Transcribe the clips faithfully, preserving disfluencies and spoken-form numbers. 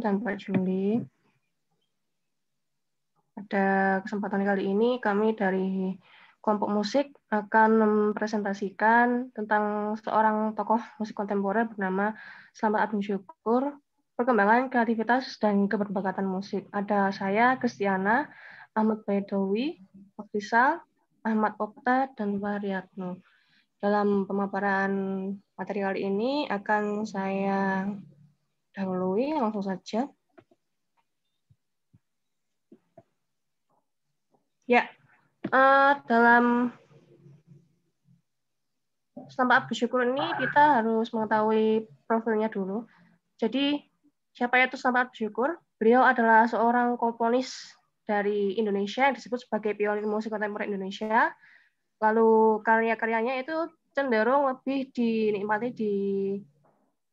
dan Pak Juli. Pada kesempatan kali ini kami dari kelompok musik akan mempresentasikan tentang seorang tokoh musik kontemporer bernama Slamet Abdul Sjukur, perkembangan kreativitas dan keberbakatan musik. Ada saya, Kestiana, Ahmad Baydowi, Faisal, Ahmad Okta, dan Variatno. Dalam pemaparan materi kali ini akan saya dahului langsung saja. Ya, Uh, dalam Slamet Abdul Sjukur ini kita harus mengetahui profilnya dulu. Jadi siapa itu Slamet Abdul Sjukur? Beliau adalah seorang komponis dari Indonesia yang disebut sebagai pionir musik kontemporer Indonesia. Lalu karya-karyanya itu cenderung lebih dinikmati di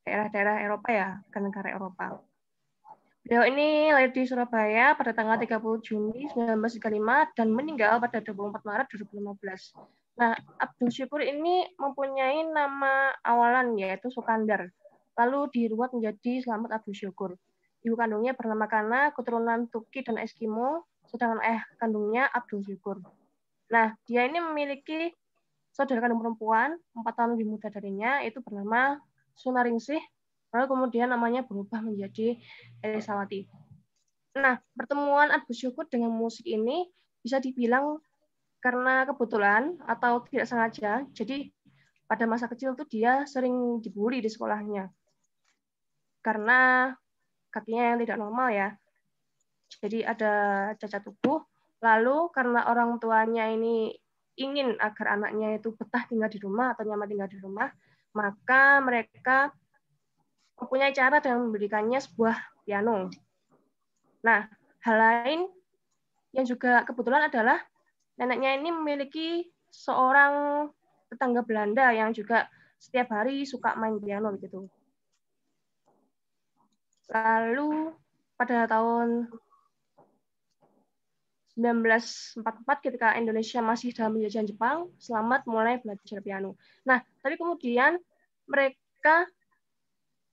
daerah-daerah Eropa ya, ke negara Eropa. Beliau ini lahir di Surabaya pada tanggal tiga puluh Juni seribu sembilan ratus tiga puluh lima dan meninggal pada dua puluh empat Maret dua ribu lima belas. Nah, Abdul Sjukur ini mempunyai nama awalan yaitu Sukandar, lalu diruat menjadi Slamet Abdul Sjukur. Ibu kandungnya bernama Kana, keturunan Turki dan Eskimo, sedangkan ayah kandungnya Abdul Sjukur. Nah, dia ini memiliki saudara kandung perempuan, empat tahun lebih muda darinya, itu bernama Sunaring. Lalu kemudian namanya berubah menjadi Elisawati. Nah, pertemuan Abdul Sjukur dengan musik ini bisa dibilang karena kebetulan atau tidak sengaja. Jadi pada masa kecil tuh dia sering dibully di sekolahnya karena kakinya yang tidak normal ya. Jadi ada cacat tubuh. Lalu karena orang tuanya ini ingin agar anaknya itu betah tinggal di rumah atau nyaman tinggal di rumah, maka mereka mempunyai cara dengan memberikannya sebuah piano. Nah, hal lain yang juga kebetulan adalah neneknya ini memiliki seorang tetangga Belanda yang juga setiap hari suka main piano begitu. Lalu pada tahun seribu sembilan ratus empat puluh empat ketika Indonesia masih dalam penjajahan Jepang, Slamet mulai belajar piano. Nah, tapi kemudian mereka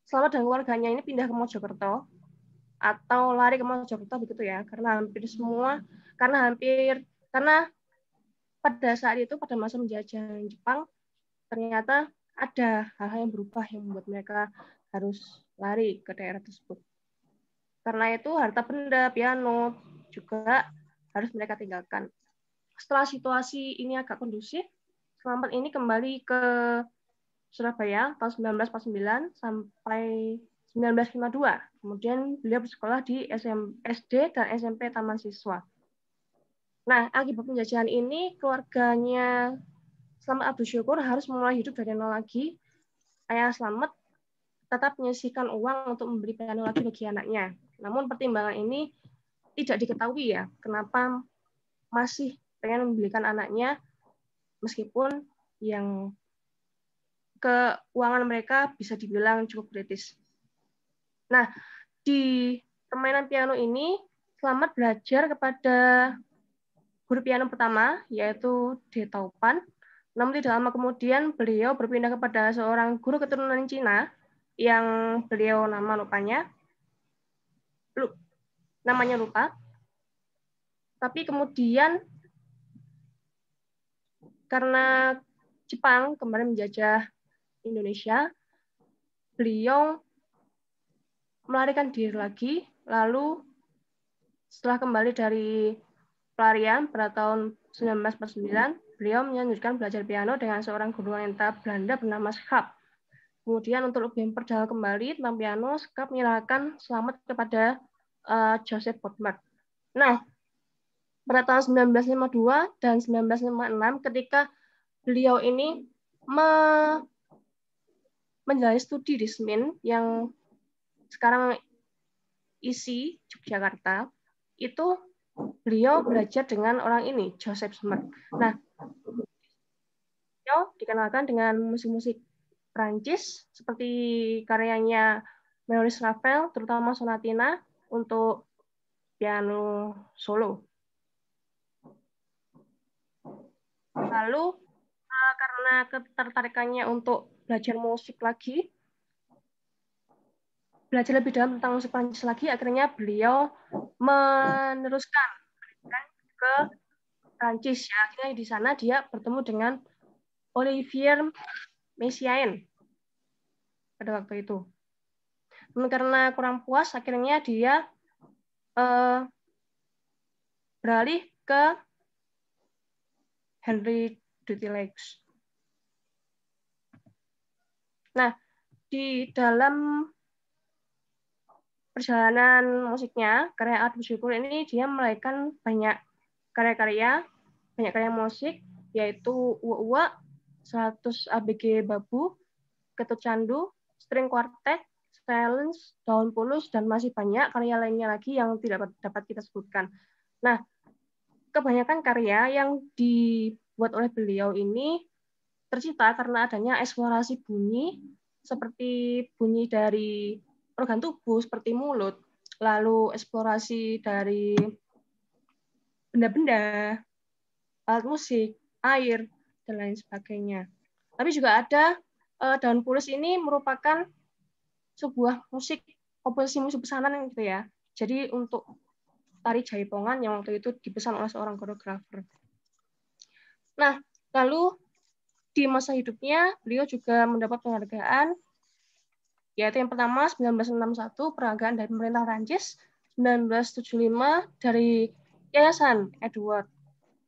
Slamet dan keluarganya ini pindah ke Mojokerto atau lari ke Mojokerto begitu ya, karena hampir semua, karena hampir, karena pada saat itu pada masa penjajahan Jepang ternyata ada hal-hal yang berubah yang membuat mereka harus lari ke daerah tersebut. Karena itu harta benda, piano juga harus mereka tinggalkan. Setelah situasi ini agak kondusif, Slamet ini kembali ke Surabaya tahun seribu sembilan ratus empat puluh sembilan sampai seribu sembilan ratus lima puluh dua. Kemudian beliau bersekolah di S D dan S M P Taman Siswa. Nah, akibat penjajahan ini, keluarganya Slamet Abdul Sjukur harus mulai hidup dari nol lagi. Ayah Slamet tetap menyisihkan uang untuk membeli piano lagi bagi anaknya. Namun pertimbangan ini tidak diketahui ya, kenapa masih pengen membelikan anaknya meskipun yang keuangan mereka bisa dibilang cukup kritis. Nah, di permainan piano ini, Slamet belajar kepada guru piano pertama, yaitu De Taupan. Namun tidak lama kemudian, beliau berpindah kepada seorang guru keturunan Cina, yang beliau nama lupanya, Lu, namanya lupa. Tapi kemudian, karena Jepang kemarin menjajah Indonesia, beliau melarikan diri lagi, lalu setelah kembali dari pelarian pada tahun seribu sembilan ratus empat puluh sembilan, beliau melanjutkan belajar piano dengan seorang guru wanita Belanda bernama Schaap. Kemudian untuk lebih memperdalam kembali tentang piano, Schaap menyerahkan Slamet kepada uh, Joseph Portmark. Nah, pada tahun seribu sembilan ratus lima puluh dua dan seribu sembilan ratus lima puluh enam ketika beliau ini me menjalani studi di Semin yang sekarang I S I Yogyakarta, itu beliau belajar dengan orang ini, Joseph Portmark. Nah, beliau dikenalkan dengan musik-musik Prancis seperti karyanya Maurice Ravel, terutama sonatina untuk piano solo. Lalu karena ketertarikannya untuk belajar musik lagi, belajar lebih dalam tentang musik Prancis lagi, akhirnya beliau meneruskan ke Prancis. Ya, akhirnya di sana dia bertemu dengan Olivier Messiaen pada waktu itu. Dan karena kurang puas, akhirnya dia eh, beralih ke Henri Dutilleux. Nah, di dalam perjalanan musiknya, karya Abdul Sjukur ini dia meraihkan banyak karya-karya, banyak karya musik, yaitu Uwa-Uwa, seratus A B G Babu, Ketut Candu, String Quartet, Silence, Daun Pulus, dan masih banyak karya lainnya lagi yang tidak dapat kita sebutkan. Nah, kebanyakan karya yang dibuat oleh beliau ini tercipta karena adanya eksplorasi bunyi, seperti bunyi dari organ tubuh seperti mulut, lalu eksplorasi dari benda-benda, alat musik, air, dan lain sebagainya. Tapi juga ada eh, Daun Pulus ini merupakan sebuah musik, komposisi musik pesanan gitu ya. Jadi untuk tari jaipongan yang waktu itu dipesan oleh seorang koreografer. Nah, lalu di masa hidupnya beliau juga mendapat penghargaan, yaitu yang pertama seribu sembilan ratus enam puluh satu penghargaan dari pemerintah Prancis, seribu sembilan ratus tujuh puluh lima dari Yayasan Edward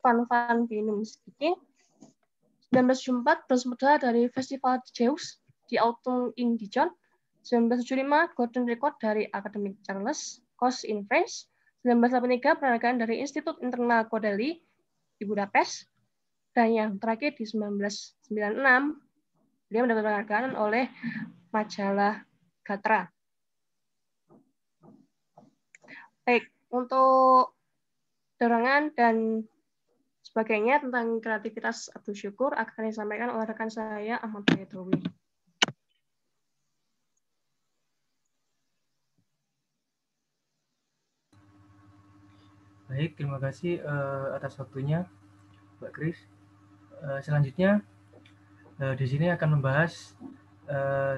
Van Van Beinum Speaking, seribu sembilan ratus tujuh puluh empat bersemeda dari Festival Jews di Autumn in Dijon, seribu sembilan ratus tujuh puluh lima Golden Record dari Academic Charles Cos in France, seribu sembilan ratus delapan puluh tiga penghargaan dari Institut Internal Kodeli di Budapest, dan yang terakhir di seribu sembilan ratus sembilan puluh enam dia mendapat penghargaan oleh majalah Gatra. Baik, untuk dorongan dan sebagainya tentang kreativitas Abdul Sjukur akan disampaikan oleh rekan saya Ahmad Baydowi. Baik, terima kasih uh, atas waktunya, Mbak Kris. Uh, selanjutnya uh, di sini akan membahas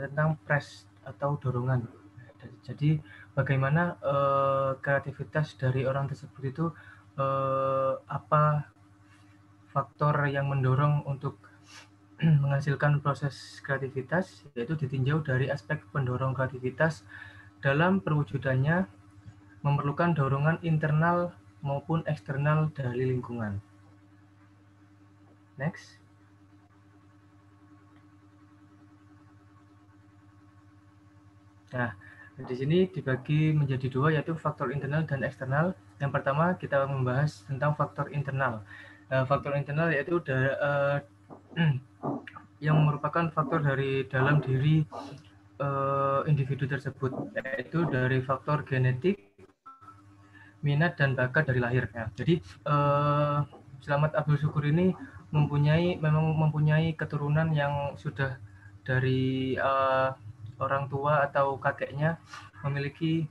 tentang press atau dorongan. Jadi bagaimana eh, kreativitas dari orang tersebut itu eh, apa faktor yang mendorong untuk menghasilkan proses kreativitas, yaitu ditinjau dari aspek pendorong kreativitas dalam perwujudannya memerlukan dorongan internal maupun eksternal dari lingkungan. Next. Nah, di sini dibagi menjadi dua, yaitu faktor internal dan eksternal. Yang pertama kita membahas tentang faktor internal. Uh, faktor internal yaitu da, uh, yang merupakan faktor dari dalam diri uh, individu tersebut, yaitu dari faktor genetik, minat dan bakat dari lahirnya. Jadi uh, Slamet Abdul Sjukur ini mempunyai memang mempunyai keturunan yang sudah dari uh, orang tua atau kakeknya memiliki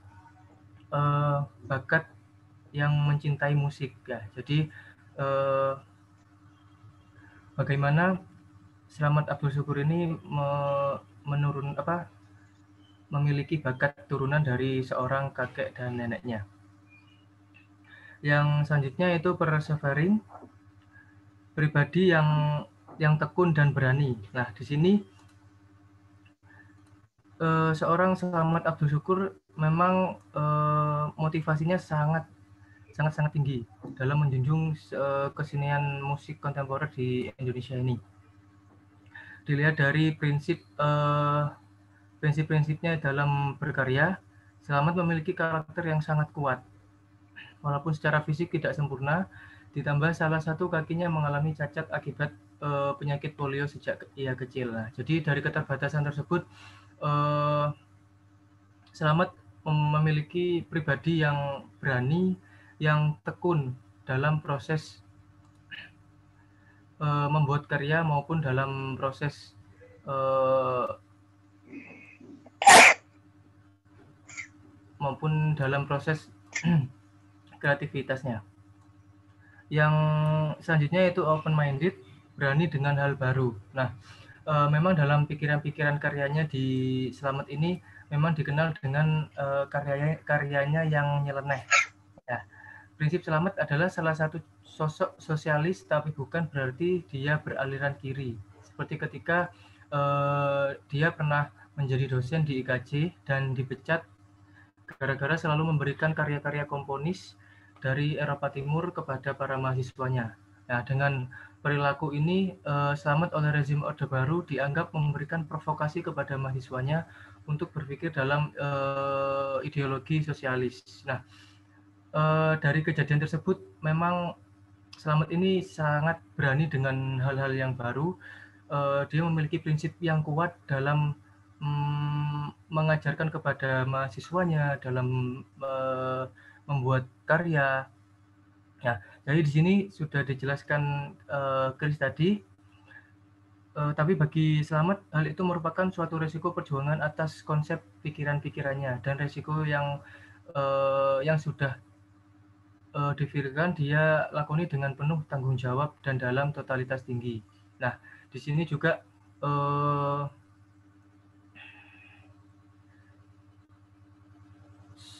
uh, bakat yang mencintai musik ya. Jadi uh, bagaimana Slamet Abdul Sjukur ini me menurun apa memiliki bakat turunan dari seorang kakek dan neneknya. Yang selanjutnya itu persevering, pribadi yang yang tekun dan berani. Nah, di sini Uh, seorang Slamet Abdul Sjukur memang uh, motivasinya sangat sangat sangat tinggi dalam menjunjung uh, kesenian musik kontemporer di Indonesia ini. Dilihat dari prinsip uh, prinsip-prinsipnya dalam berkarya, Slamet memiliki karakter yang sangat kuat. Walaupun secara fisik tidak sempurna, ditambah salah satu kakinya mengalami cacat akibat uh, penyakit polio sejak ia kecil. Nah, jadi dari keterbatasan tersebut, Uh, Slamet memiliki pribadi yang berani, yang tekun dalam proses uh, membuat karya maupun dalam proses uh, maupun dalam proses kreativitasnya. Yang selanjutnya itu open minded, berani dengan hal baru. Nah, memang dalam pikiran-pikiran karyanya di Slamet ini memang dikenal dengan uh, karya karyanya yang nyeleneh. Ya. Prinsip Slamet adalah salah satu sosok sosialis, tapi bukan berarti dia beraliran kiri. Seperti ketika uh, dia pernah menjadi dosen di I K J dan dipecat gara-gara selalu memberikan karya-karya komponis dari Eropa Timur kepada para mahasiswanya. Nah, dengan perilaku ini, eh, Slamet oleh rezim Orde Baru dianggap memberikan provokasi kepada mahasiswanya untuk berpikir dalam eh, ideologi sosialis. Nah, eh, dari kejadian tersebut, memang Slamet ini sangat berani dengan hal-hal yang baru. Eh, dia memiliki prinsip yang kuat dalam mengajarkan kepada mahasiswanya, dalam uh, membuat karya. Ya, jadi di sini sudah dijelaskan uh, Chris tadi, uh, tapi bagi Slamet hal itu merupakan suatu resiko perjuangan atas konsep pikiran-pikirannya, dan resiko yang uh, yang sudah uh, difikirkan dia lakoni dengan penuh tanggung jawab dan dalam totalitas tinggi. Nah, di sini juga uh,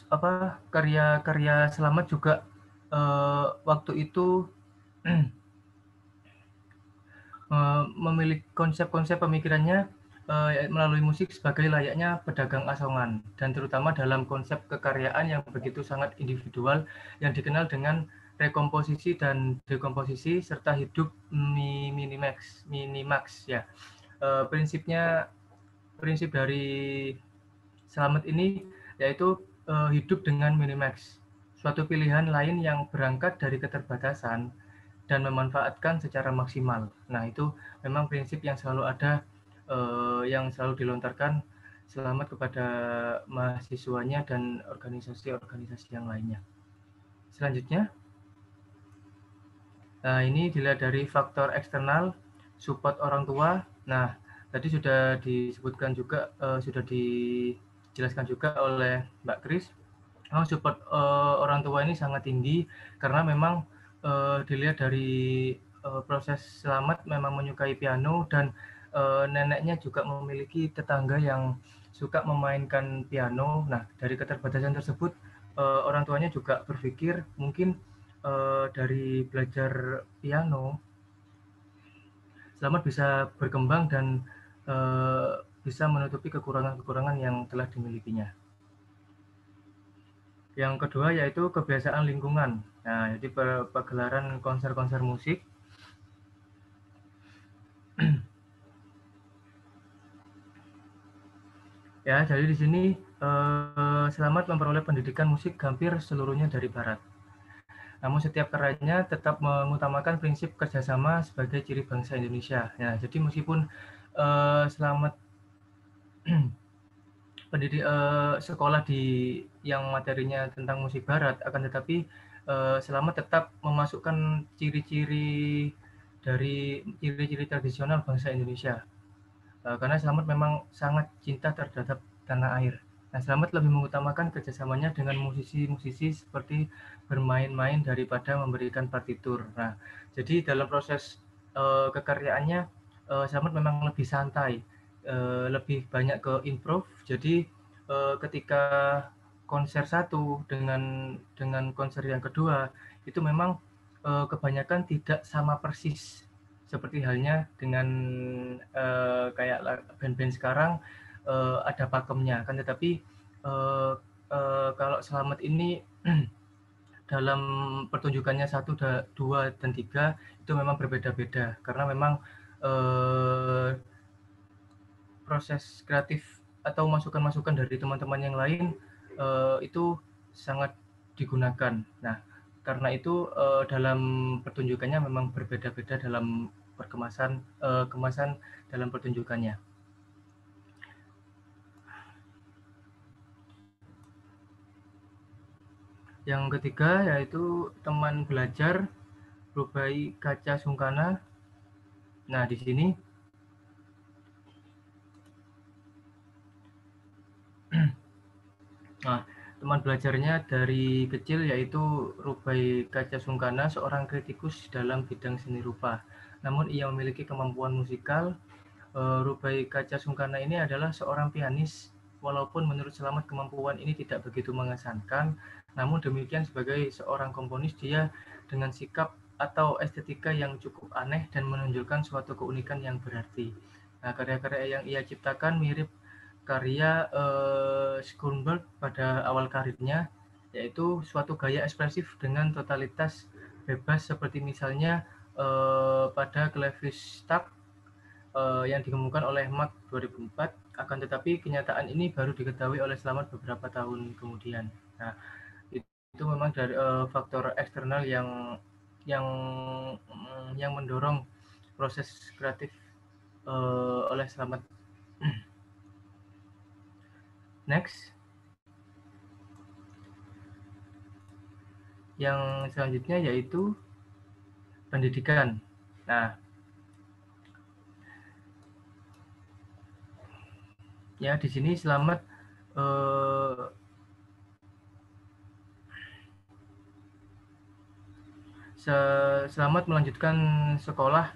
apa karya-karya Slamet juga eh, waktu itu eh, memiliki konsep-konsep pemikirannya eh, melalui musik sebagai layaknya pedagang asongan, dan terutama dalam konsep kekaryaan yang begitu sangat individual yang dikenal dengan rekomposisi dan dekomposisi serta hidup minimax minimax ya. Eh, prinsipnya prinsip dari Slamet ini yaitu hidup dengan minimax, suatu pilihan lain yang berangkat dari keterbatasan dan memanfaatkan secara maksimal. Nah, itu memang prinsip yang selalu ada, eh, yang selalu dilontarkan Slamet kepada mahasiswanya dan organisasi-organisasi yang lainnya. Selanjutnya, nah, ini dilihat dari faktor eksternal, support orang tua. Nah, tadi sudah disebutkan juga, eh, sudah di Dijelaskan juga oleh Mbak Kris, oh, support uh, orang tua ini sangat tinggi karena memang uh, dilihat dari uh, proses Slamet memang menyukai piano, dan uh, neneknya juga memiliki tetangga yang suka memainkan piano. Nah, dari keterbatasan tersebut uh, orang tuanya juga berpikir mungkin uh, dari belajar piano Slamet bisa berkembang dan uh, bisa menutupi kekurangan-kekurangan yang telah dimilikinya. Yang kedua yaitu kebiasaan lingkungan. Nah, jadi pagelaran konser-konser musik. Ya, jadi di sini eh, Slamet memperoleh pendidikan musik hampir seluruhnya dari Barat. Namun setiap karyanya tetap mengutamakan prinsip kerjasama sebagai ciri bangsa Indonesia. Ya, jadi meskipun eh, Slamet pendidik eh, sekolah di yang materinya tentang musik Barat, akan tetapi eh, Slamet tetap memasukkan ciri-ciri dari ciri-ciri tradisional bangsa Indonesia, eh, karena Slamet memang sangat cinta terhadap tanah air. Nah, Slamet lebih mengutamakan kerjasamanya dengan musisi-musisi seperti bermain-main daripada memberikan partitur. Nah, jadi dalam proses eh, kekaryaannya eh, Slamet memang lebih santai. Uh, lebih banyak ke improv. Jadi uh, ketika konser satu dengan dengan konser yang kedua itu memang uh, kebanyakan tidak sama persis, seperti halnya dengan uh, kayak band-band sekarang uh, ada pakemnya kan, tetapi uh, uh, kalau Slamet ini dalam pertunjukannya satu, dua, dan tiga itu memang berbeda-beda karena memang uh, proses kreatif atau masukan-masukan dari teman-teman yang lain uh, itu sangat digunakan. Nah, karena itu uh, dalam pertunjukannya memang berbeda-beda dalam perkemasan uh, kemasan dalam pertunjukannya. Yang ketiga yaitu teman belajar, Rubai Kaca Sungkana. Nah, di sini Nah, teman belajarnya dari kecil yaitu Rubai Kaca Sungkana, seorang kritikus dalam bidang seni rupa. Namun ia memiliki kemampuan musikal. E, Rubai Kaca Sungkana ini adalah seorang pianis Walaupun menurut Slamet kemampuan ini tidak begitu mengesankan, namun demikian sebagai seorang komponis dia dengan sikap atau estetika yang cukup aneh dan menunjukkan suatu keunikan yang berarti. Nah, karya-karya yang ia ciptakan mirip karya eh, Schulenberg pada awal karirnya, yaitu suatu gaya ekspresif dengan totalitas bebas seperti misalnya eh, pada Klevistag eh, yang dikemukakan oleh Mach dua ribu empat. Akan tetapi kenyataan ini baru diketahui oleh Slamet beberapa tahun kemudian. Nah, itu memang dari uh, faktor eksternal yang yang yang mendorong proses kreatif uh, oleh Slamet. Next, yang selanjutnya yaitu pendidikan. Nah. Ya, di sini Slamet eh, Slamet melanjutkan sekolah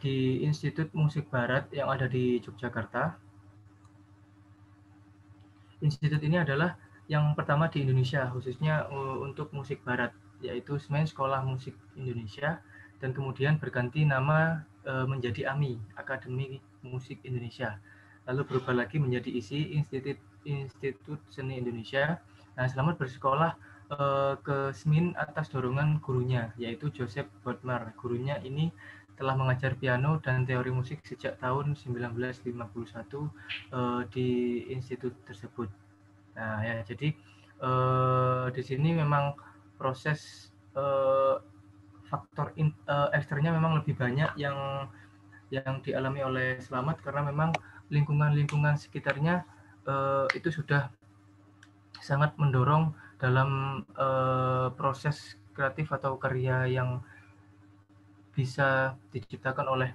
di Institut Musik Barat yang ada di Yogyakarta. Institut ini adalah yang pertama di Indonesia, khususnya uh, untuk musik barat, yaitu Semin Sekolah Musik Indonesia, dan kemudian berganti nama uh, menjadi A M I, Akademi Musik Indonesia. Lalu berubah lagi menjadi I S I, Institut, Institut Seni Indonesia. Nah, Slamet bersekolah eh, ke Semin atas dorongan gurunya, yaitu Joseph Portmark. Gurunya ini telah mengajar piano dan teori musik sejak tahun seribu sembilan ratus lima puluh satu eh, di institut tersebut. Nah, ya, jadi eh, di sini memang proses eh, faktor in, eh, eksternalnya memang lebih banyak yang yang dialami oleh Slamet, karena memang lingkungan-lingkungan sekitarnya eh, itu sudah sangat mendorong dalam eh, proses kreatif atau karya yang bisa diciptakan oleh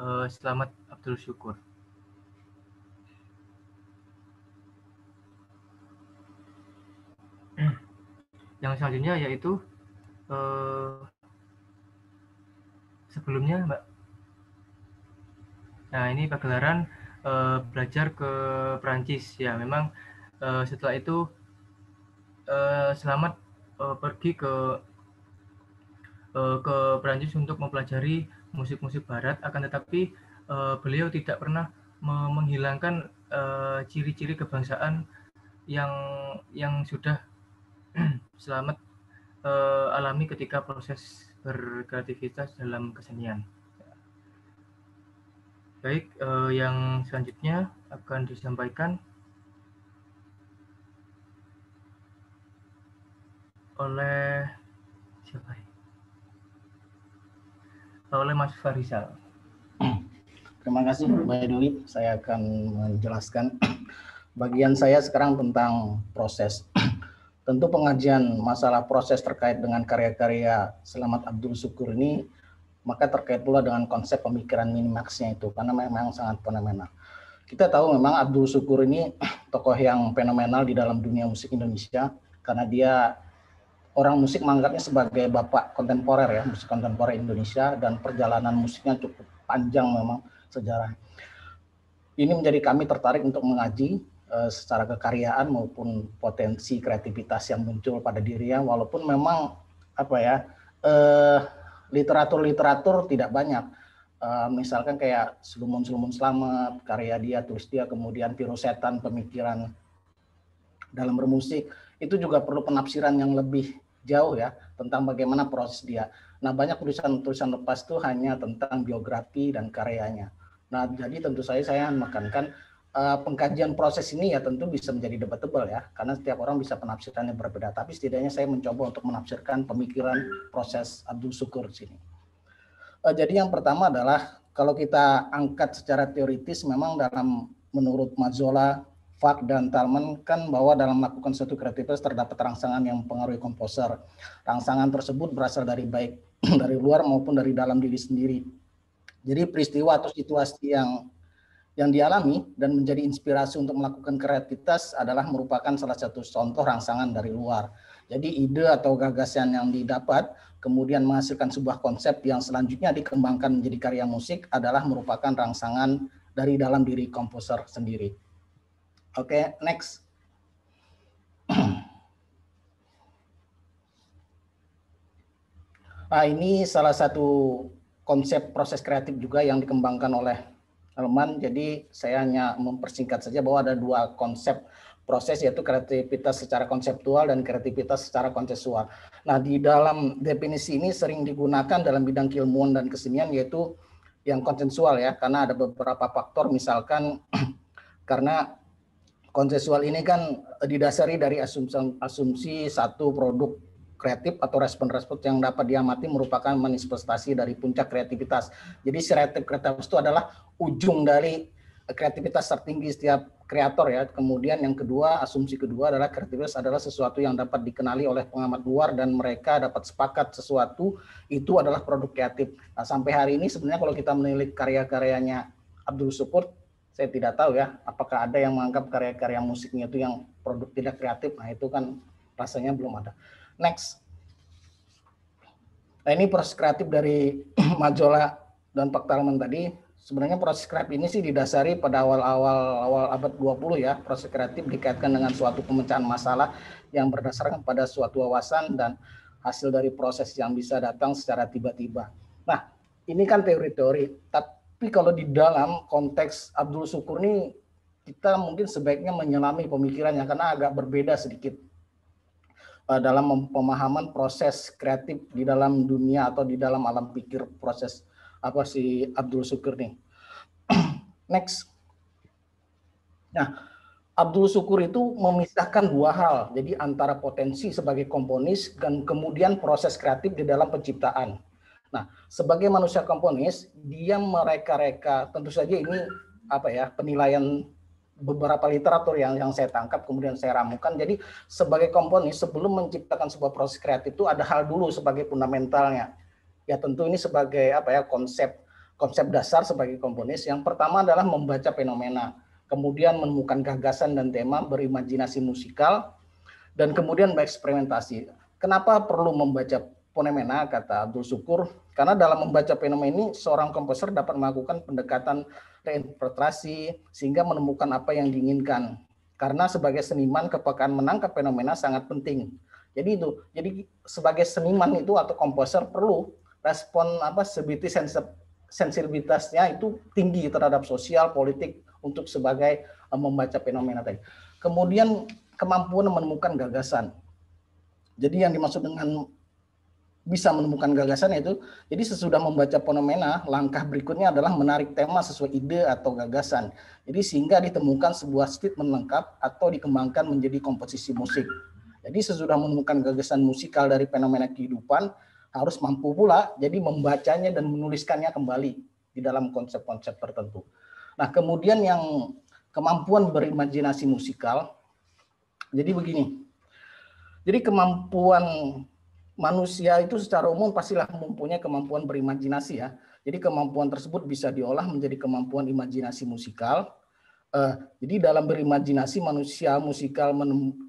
eh, Slamet Abdul Sjukur. Yang selanjutnya yaitu eh, sebelumnya Mbak. Nah, ini pagelaran Uh, belajar ke Perancis, ya. Memang uh, setelah itu uh, Slamet uh, pergi ke uh, ke Perancis untuk mempelajari musik-musik barat. Akan tetapi uh, beliau tidak pernah me menghilangkan ciri-ciri uh, kebangsaan yang yang sudah Slamet uh, alami ketika proses berkreativitas dalam kesenian. Baik, eh, yang selanjutnya akan disampaikan oleh siapa? Oleh Mas Faisal. Terima kasih, Mbak Dewi. Saya akan menjelaskan bagian saya sekarang tentang proses. Tentu pengajian masalah proses terkait dengan karya-karya Slamet Abdul Sjukur ini maka terkait pula dengan konsep pemikiran minimaksnya itu, karena memang sangat fenomenal. Kita tahu memang Abdul Sjukur ini tokoh yang fenomenal di dalam dunia musik Indonesia, karena dia orang musik menganggapnya sebagai bapak kontemporer, ya, musik kontemporer Indonesia, dan perjalanan musiknya cukup panjang memang sejarah. Ini menjadi kami tertarik untuk mengaji eh, secara kekaryaan maupun potensi kreativitas yang muncul pada dirinya, walaupun memang apa ya, eh, literatur-literatur tidak banyak, uh, misalkan kayak Selumun-Selumun Slamet, karya dia, tulis dia, kemudian Pirosetan, pemikiran dalam bermusik, itu juga perlu penafsiran yang lebih jauh, ya, tentang bagaimana proses dia. Nah, banyak tulisan-tulisan lepas itu hanya tentang biografi dan karyanya. Nah, jadi tentu saja saya menekankan uh, pengkajian proses ini, ya, tentu bisa menjadi debatable, ya, karena setiap orang bisa penafsirannya berbeda, tapi setidaknya saya mencoba untuk menafsirkan pemikiran proses Abdul Sjukur di sini. Uh, jadi yang pertama adalah kalau kita angkat secara teoritis, memang dalam menurut Mazzola, Fak, dan Talman kan bahwa dalam melakukan suatu kreativitas terdapat rangsangan yang mempengaruhi komposer. Rangsangan tersebut berasal dari baik dari luar maupun dari dalam diri sendiri. Jadi peristiwa atau situasi yang yang dialami dan menjadi inspirasi untuk melakukan kreativitas adalah merupakan salah satu contoh rangsangan dari luar. Jadi ide atau gagasan yang didapat kemudian menghasilkan sebuah konsep yang selanjutnya dikembangkan menjadi karya musik adalah merupakan rangsangan dari dalam diri komposer sendiri. Oke, okay, next. Nah, ini salah satu konsep proses kreatif juga yang dikembangkan oleh Talman. Jadi saya hanya mempersingkat saja bahwa ada dua konsep proses, yaitu kreativitas secara konseptual dan kreativitas secara kontekstual. Nah, di dalam definisi ini sering digunakan dalam bidang keilmuan dan kesenian, yaitu yang kontekstual ya, karena ada beberapa faktor, misalkan karena kontekstual ini kan didasari dari asumsi, asumsi satu produk kreatif atau respon-respon yang dapat diamati merupakan manifestasi dari puncak kreativitas. Jadi kreatif kreativitas itu adalah ujung dari kreativitas tertinggi setiap kreator ya. Kemudian yang kedua, asumsi kedua adalah kreativitas adalah sesuatu yang dapat dikenali oleh pengamat luar dan mereka dapat sepakat sesuatu itu adalah produk kreatif. Nah, sampai hari ini sebenarnya kalau kita menilik karya-karyanya Abdul Sjukur, saya tidak tahu ya apakah ada yang menganggap karya-karya musiknya itu yang produk tidak kreatif. Nah, itu kan rasanya belum ada. Next. Nah, ini proses kreatif dari Mazzola dan Pak Talman tadi. Sebenarnya proses kreatif ini sih didasari pada awal-awal awal abad dua puluh ya. Proses kreatif dikaitkan dengan suatu pemecahan masalah yang berdasarkan pada suatu wawasan dan hasil dari proses yang bisa datang secara tiba-tiba. Nah, ini kan teori-teori. Tapi kalau di dalam konteks Abdul Sjukur ini, kita mungkin sebaiknya menyelami pemikirannya karena agak berbeda sedikit dalam pemahaman proses kreatif di dalam dunia atau di dalam alam pikir proses apa si Abdul Sjukur nih. Next. Nah, Abdul Sjukur itu memisahkan dua hal. Jadi antara potensi sebagai komponis dan kemudian proses kreatif di dalam penciptaan. Nah, sebagai manusia komponis, dia mereka-reka, tentu saja ini apa ya, penilaian beberapa literatur yang yang saya tangkap kemudian saya ramukan. Jadi sebagai komponis sebelum menciptakan sebuah proses kreatif itu ada hal dulu sebagai fundamentalnya. Ya tentu ini sebagai apa ya konsep konsep dasar sebagai komponis. Yang pertama adalah membaca fenomena, kemudian menemukan gagasan dan tema, berimajinasi musikal, dan kemudian bereksperimentasi. Kenapa perlu membaca fenomena kata Abdul Sjukur? Karena dalam membaca fenomena ini seorang komposer dapat melakukan pendekatan reinterpretasi sehingga menemukan apa yang diinginkan. Karena sebagai seniman kepekaan menangkap fenomena sangat penting. Jadi itu, jadi sebagai seniman itu atau komposer perlu respon apa sensibilitas sensibilitasnya itu tinggi terhadap sosial politik untuk sebagai membaca fenomena tadi. Kemudian kemampuan menemukan gagasan. Jadi yang dimaksud dengan bisa menemukan gagasan itu, jadi sesudah membaca fenomena, langkah berikutnya adalah menarik tema sesuai ide atau gagasan. Jadi sehingga ditemukan sebuah statement lengkap atau dikembangkan menjadi komposisi musik. Jadi sesudah menemukan gagasan musikal dari fenomena kehidupan, harus mampu pula jadi membacanya dan menuliskannya kembali di dalam konsep-konsep tertentu. Nah, kemudian yang kemampuan berimajinasi musikal, jadi begini, jadi kemampuan manusia itu secara umum pastilah mempunyai kemampuan berimajinasi ya. Jadi kemampuan tersebut bisa diolah menjadi kemampuan imajinasi musikal. Uh, jadi dalam berimajinasi manusia musikal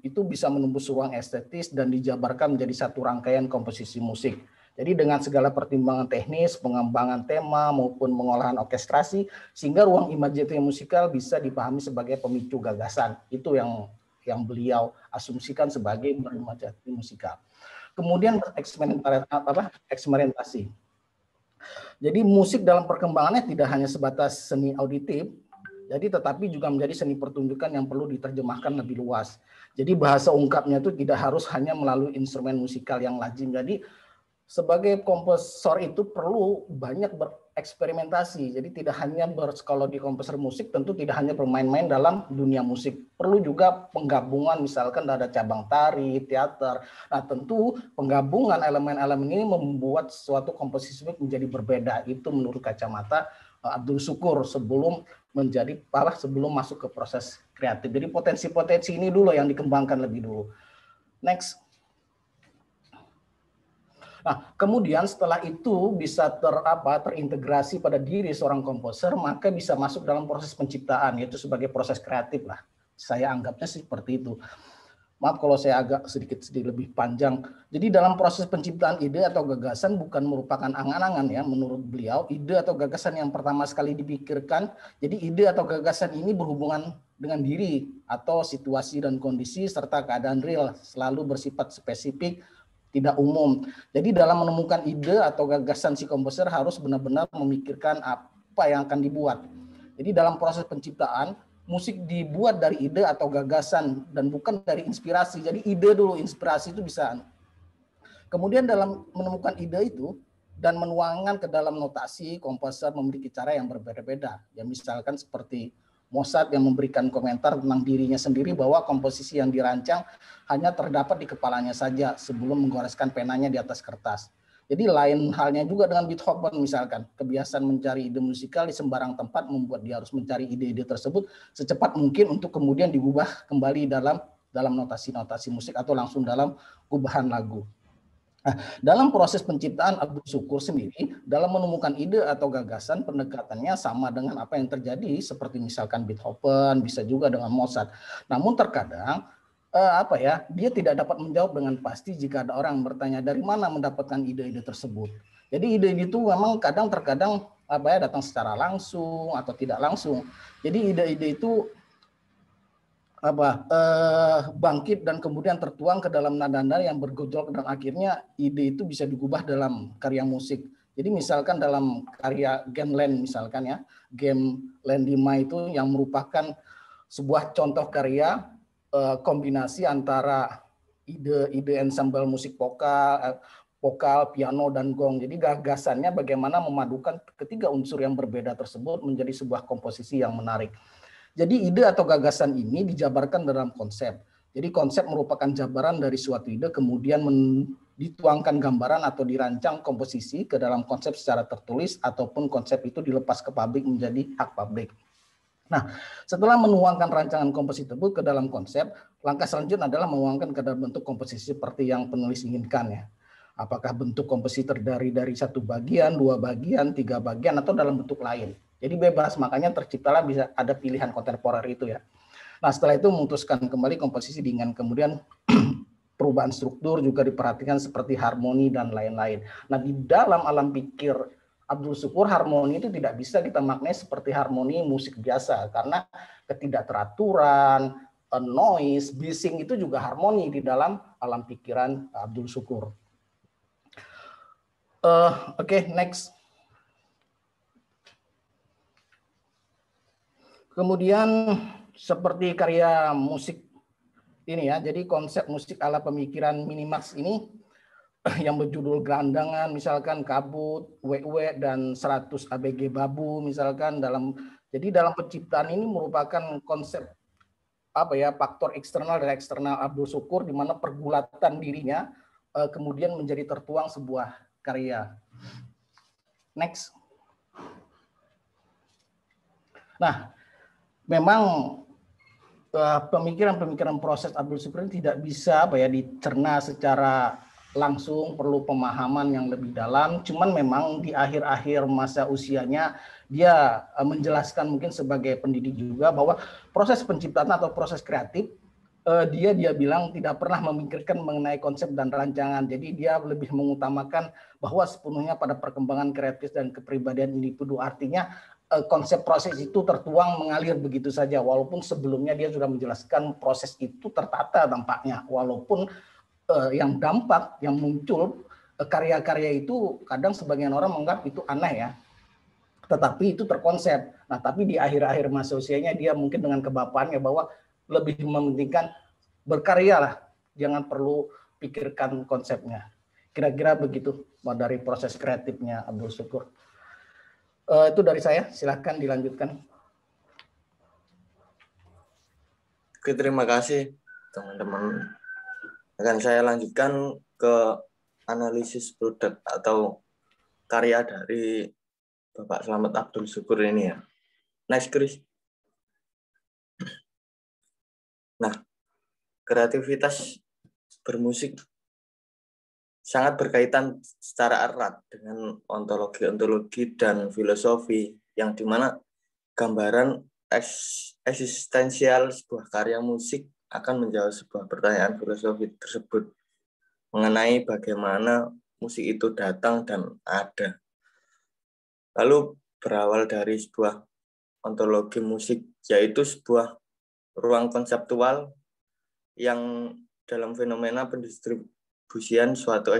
itu bisa menembus ruang estetis dan dijabarkan menjadi satu rangkaian komposisi musik. Jadi dengan segala pertimbangan teknis, pengembangan tema maupun pengolahan orkestrasi, sehingga ruang imajinasi musikal bisa dipahami sebagai pemicu gagasan. Itu yang yang beliau asumsikan sebagai berimajinasi musikal. Kemudian eksperimentasi. Jadi musik dalam perkembangannya tidak hanya sebatas seni auditif, jadi tetapi juga menjadi seni pertunjukan yang perlu diterjemahkan lebih luas. Jadi bahasa ungkapnya itu tidak harus hanya melalui instrumen musikal yang lazim. Jadi sebagai komposer itu perlu banyak bereksperimentasi. Jadi tidak hanya bersekolah di komposer musik, tentu tidak hanya bermain-main dalam dunia musik. Perlu juga penggabungan, misalkan ada cabang tari, teater. Nah, tentu penggabungan elemen-elemen ini membuat suatu komposisi menjadi berbeda. Itu menurut kacamata Abdul Sjukur sebelum menjadi parah sebelum masuk ke proses kreatif. Jadi potensi-potensi ini dulu yang dikembangkan lebih dulu. Next. Nah, kemudian setelah itu bisa ter, apa, terintegrasi pada diri seorang komposer, maka bisa masuk dalam proses penciptaan, yaitu sebagai proses kreatif lah. Saya anggapnya seperti itu. Maaf kalau saya agak sedikit sedikit lebih panjang. Jadi dalam proses penciptaan ide atau gagasan bukan merupakan angan-angan ya menurut beliau. Ide atau gagasan yang pertama sekali dipikirkan. Jadi ide atau gagasan ini berhubungan dengan diri atau situasi dan kondisi serta keadaan real, selalu bersifat spesifik, tidak umum. Jadi dalam menemukan ide atau gagasan si komposer harus benar-benar memikirkan apa yang akan dibuat. Jadi dalam proses penciptaan, musik dibuat dari ide atau gagasan dan bukan dari inspirasi. Jadi ide dulu, inspirasi itu bisa. Kemudian dalam menemukan ide itu dan menuangkan ke dalam notasi, komposer memiliki cara yang berbeda-beda. Ya misalkan seperti Mozart yang memberikan komentar tentang dirinya sendiri bahwa komposisi yang dirancang hanya terdapat di kepalanya saja sebelum menggoreskan penanya di atas kertas. Jadi lain halnya juga dengan Beethoven misalkan. Kebiasaan mencari ide musikal di sembarang tempat membuat dia harus mencari ide-ide tersebut secepat mungkin untuk kemudian diubah kembali dalam dalam notasi-notasi musik atau langsung dalam gubahan lagu. Nah, dalam proses penciptaan Abdul Sjukur sendiri, dalam menemukan ide atau gagasan, pendekatannya sama dengan apa yang terjadi, seperti misalkan Beethoven, bisa juga dengan Mozart. Namun terkadang, eh, apa ya, dia tidak dapat menjawab dengan pasti jika ada orang bertanya dari mana mendapatkan ide-ide tersebut. Jadi ide itu memang kadang terkadang apa ya, datang secara langsung atau tidak langsung. Jadi ide-ide itu apa eh, bangkit dan kemudian tertuang ke dalam nada-nada yang bergejolak dan akhirnya ide itu bisa digubah dalam karya musik. Jadi misalkan dalam karya Game Land misalkan ya, Game Landima itu yang merupakan sebuah contoh karya eh, kombinasi antara ide-ide ensemble musik vokal, eh, vokal, piano dan gong. Jadi gagasannya bagaimana memadukan ketiga unsur yang berbeda tersebut menjadi sebuah komposisi yang menarik. Jadi ide atau gagasan ini dijabarkan dalam konsep. Jadi konsep merupakan jabaran dari suatu ide kemudian dituangkan gambaran atau dirancang komposisi ke dalam konsep secara tertulis ataupun konsep itu dilepas ke publik menjadi hak publik. Nah, setelah menuangkan rancangan komposisi tersebut ke dalam konsep, langkah selanjutnya adalah menuangkan ke dalam bentuk komposisi seperti yang penulis inginkan ya. Apakah bentuk komposisi terdiri dari satu bagian, dua bagian, tiga bagian atau dalam bentuk lain. Jadi bebas, makanya terciptalah bisa ada pilihan kontemporer itu ya. Nah setelah itu memutuskan kembali komposisi dengan kemudian perubahan struktur juga diperhatikan seperti harmoni dan lain-lain. Nah di dalam alam pikir Abdul Sjukur harmoni itu tidak bisa kita maknai seperti harmoni musik biasa karena ketidakteraturan, noise, bising itu juga harmoni di dalam alam pikiran Abdul Sjukur. Uh, Oke, okay, next. Kemudian seperti karya musik ini ya, jadi konsep musik ala pemikiran minimax ini yang berjudul Gelandangan misalkan, Kabut, W W dan seratus A B G Babu misalkan dalam jadi dalam penciptaan ini merupakan konsep apa ya, faktor eksternal dan eksternal Abdul Sjukur di mana pergulatan dirinya kemudian menjadi tertuang sebuah karya. Next. Nah, memang pemikiran-pemikiran proses Abdul Sjukur tidak bisa apa ya, dicerna secara langsung, perlu pemahaman yang lebih dalam. Cuman memang di akhir-akhir masa usianya dia menjelaskan mungkin sebagai pendidik juga bahwa proses penciptaan atau proses kreatif dia dia bilang tidak pernah memikirkan mengenai konsep dan rancangan. Jadi dia lebih mengutamakan bahwa sepenuhnya pada perkembangan kreatif dan kepribadian individu, artinya konsep proses itu tertuang mengalir begitu saja, walaupun sebelumnya dia sudah menjelaskan proses itu tertata dampaknya, walaupun eh, yang dampak yang muncul karya-karya eh, itu kadang sebagian orang menganggap itu aneh ya, tetapi itu terkonsep. Nah tapi di akhir-akhir masa usianya dia mungkin dengan kebapaannya bahwa lebih mementingkan berkarya lah, jangan perlu pikirkan konsepnya. Kira-kira begitu dari proses kreatifnya Abdul Sjukur. Uh, itu dari saya, silahkan dilanjutkan. Oke, terima kasih teman-teman. Akan saya lanjutkan ke analisis produk atau karya dari Bapak Slamet Abdul Sjukur ini ya. Nice, Chris. Nah, kreativitas bermusik sangat berkaitan secara erat dengan ontologi-ontologi dan filosofi yang dimana gambaran eksistensial sebuah karya musik akan menjawab sebuah pertanyaan filosofi tersebut mengenai bagaimana musik itu datang dan ada. Lalu berawal dari sebuah ontologi musik, yaitu sebuah ruang konseptual yang dalam fenomena pendistribusian suatu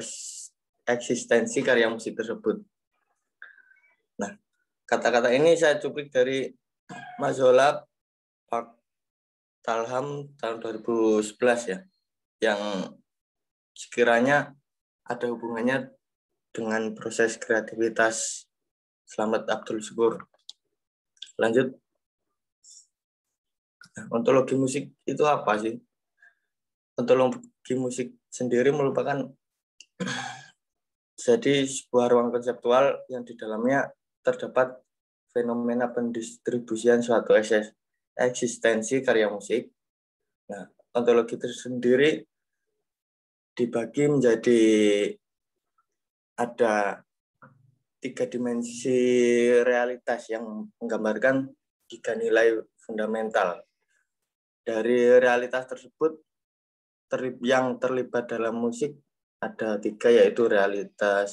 eksistensi karya musik tersebut. Nah, kata-kata ini saya cuplik dari Mazzola Pak Talham tahun dua ribu sebelas ya, yang sekiranya ada hubungannya dengan proses kreativitas Slamet Abdul Sjukur. Lanjut. Ontologi musik itu apa sih? Ontologi musik sendiri merupakan jadi sebuah ruang konseptual yang di dalamnya terdapat fenomena pendistribusian suatu eksistensi karya musik. Nah, ontologi tersendiri dibagi menjadi ada tiga dimensi realitas yang menggambarkan tiga nilai fundamental. Dari realitas tersebut yang terlibat dalam musik ada tiga, yaitu realitas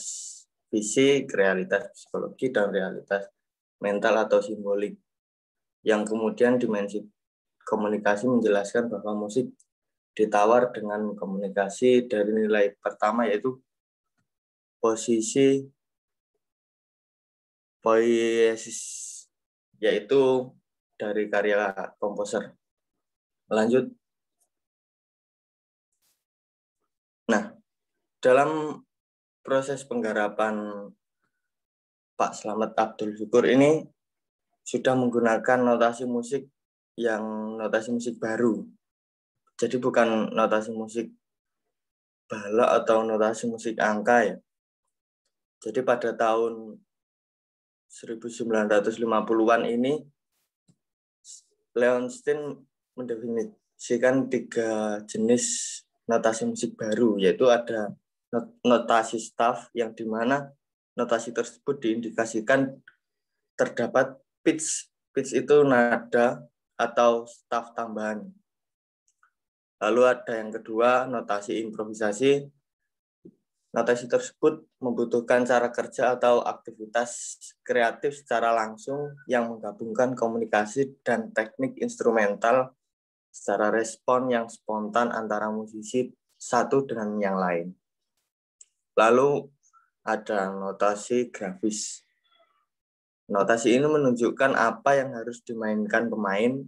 fisik, realitas psikologi, dan realitas mental atau simbolik. Yang kemudian dimensi komunikasi menjelaskan bahwa musik ditawar dengan komunikasi dari nilai pertama, yaitu posisi poiesis, yaitu dari karya komposer. Lanjut. Nah, dalam proses penggarapan Pak Slamet Abdul Sjukur ini sudah menggunakan notasi musik yang notasi musik baru. Jadi bukan notasi musik bala atau notasi musik angka ya. Jadi pada tahun seribu sembilan ratus lima puluhan ini Leonstein mendefinisikan tiga jenis notasi musik baru, yaitu ada notasi staff yang dimana notasi tersebut diindikasikan terdapat pitch, pitch itu nada atau staff tambahan. Lalu ada yang kedua, notasi improvisasi. Notasi tersebut membutuhkan cara kerja atau aktivitas kreatif secara langsung yang menggabungkan komunikasi dan teknik instrumental secara respon yang spontan antara musisi satu dengan yang lain. Lalu ada notasi grafis. Notasi ini menunjukkan apa yang harus dimainkan pemain,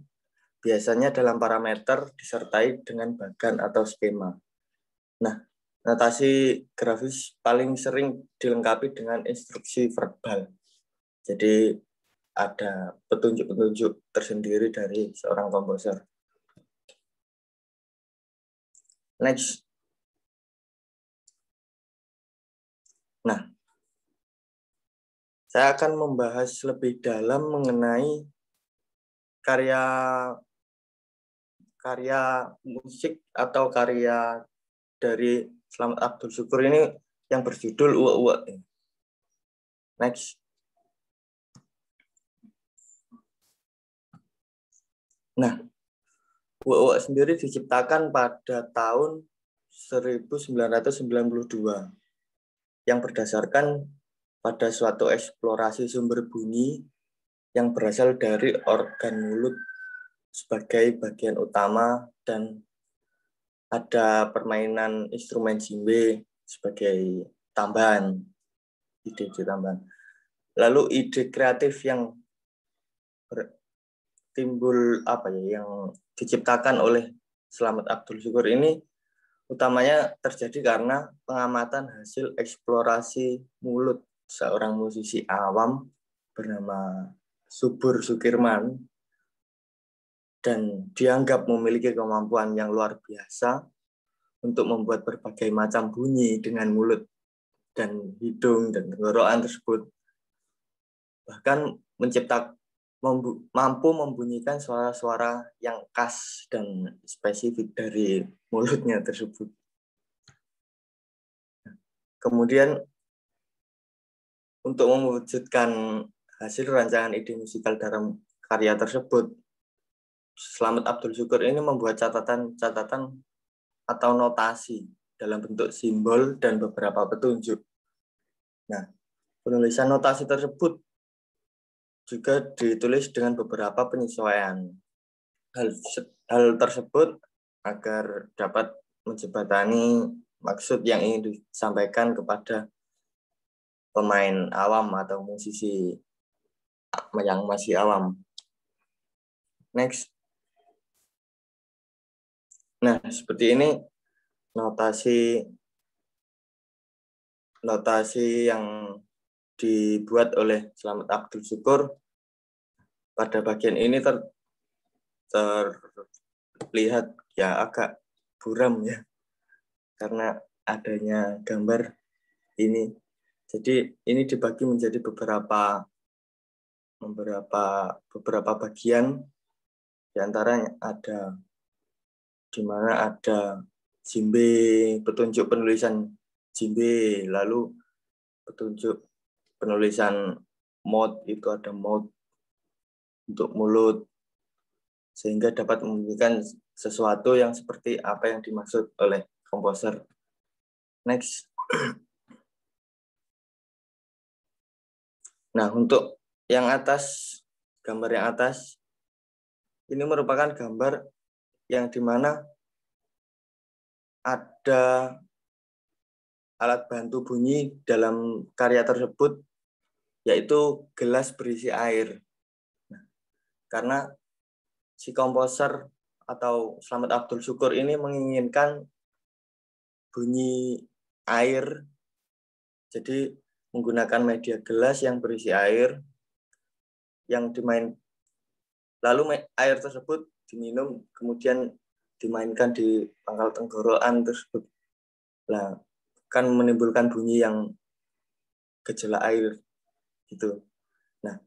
biasanya dalam parameter disertai dengan bagan atau skema. Nah, notasi grafis paling sering dilengkapi dengan instruksi verbal. Jadi ada petunjuk-petunjuk tersendiri dari seorang komposer. Next. Nah, saya akan membahas lebih dalam mengenai karya karya musik atau karya dari Slamet Abdul Sjukur ini yang berjudul Uwa-Uwa. Next. Nah, Uwa-Uwa sendiri diciptakan pada tahun seribu sembilan ratus sembilan puluh dua yang berdasarkan pada suatu eksplorasi sumber bunyi yang berasal dari organ mulut sebagai bagian utama dan ada permainan instrumen djembe sebagai tambahan, ide-ide tambahan. Lalu ide kreatif yang ber, timbul apa ya, yang diciptakan oleh Slamet Abdul Sjukur ini utamanya terjadi karena pengamatan hasil eksplorasi mulut seorang musisi awam bernama Subur Sukirman, dan dianggap memiliki kemampuan yang luar biasa untuk membuat berbagai macam bunyi dengan mulut dan hidung dan tenggorokan tersebut. Bahkan mencipta, membu, mampu membunyikan suara-suara yang khas dan spesifik dari mulutnya tersebut. Kemudian untuk mewujudkan hasil rancangan ide musikal dalam karya tersebut, Slamet Abdul Sjukur ini membuat catatan-catatan atau notasi dalam bentuk simbol dan beberapa petunjuk. Nah, penulisan notasi tersebut juga ditulis dengan beberapa penyesuaian. Hal, hal tersebut agar dapat menjembatani maksud yang ingin disampaikan kepada pemain awam atau musisi yang masih awam. Next. Nah, seperti ini notasi notasi yang dibuat oleh Slamet Abdul Sjukur. Pada bagian ini ter, terlihat ya agak buram ya, karena adanya gambar ini. Jadi ini dibagi menjadi beberapa beberapa beberapa bagian. Di antaranya ada di mana ada jimbe, petunjuk penulisan jimbe, lalu petunjuk penulisan mot, itu ada mot untuk mulut, sehingga dapat memberikan sesuatu yang seperti apa yang dimaksud oleh komposer. Next. Nah, untuk yang atas, gambar yang atas, ini merupakan gambar yang dimana ada alat bantu bunyi dalam karya tersebut, yaitu gelas berisi air. Nah, karena si komposer atau Slamet Abdul Sjukur ini menginginkan bunyi air, jadi menggunakan media gelas yang berisi air yang dimain, lalu air tersebut diminum kemudian dimainkan di pangkal tenggorokan tersebut. Nah, kan menimbulkan bunyi yang gejala air gitu. Nah,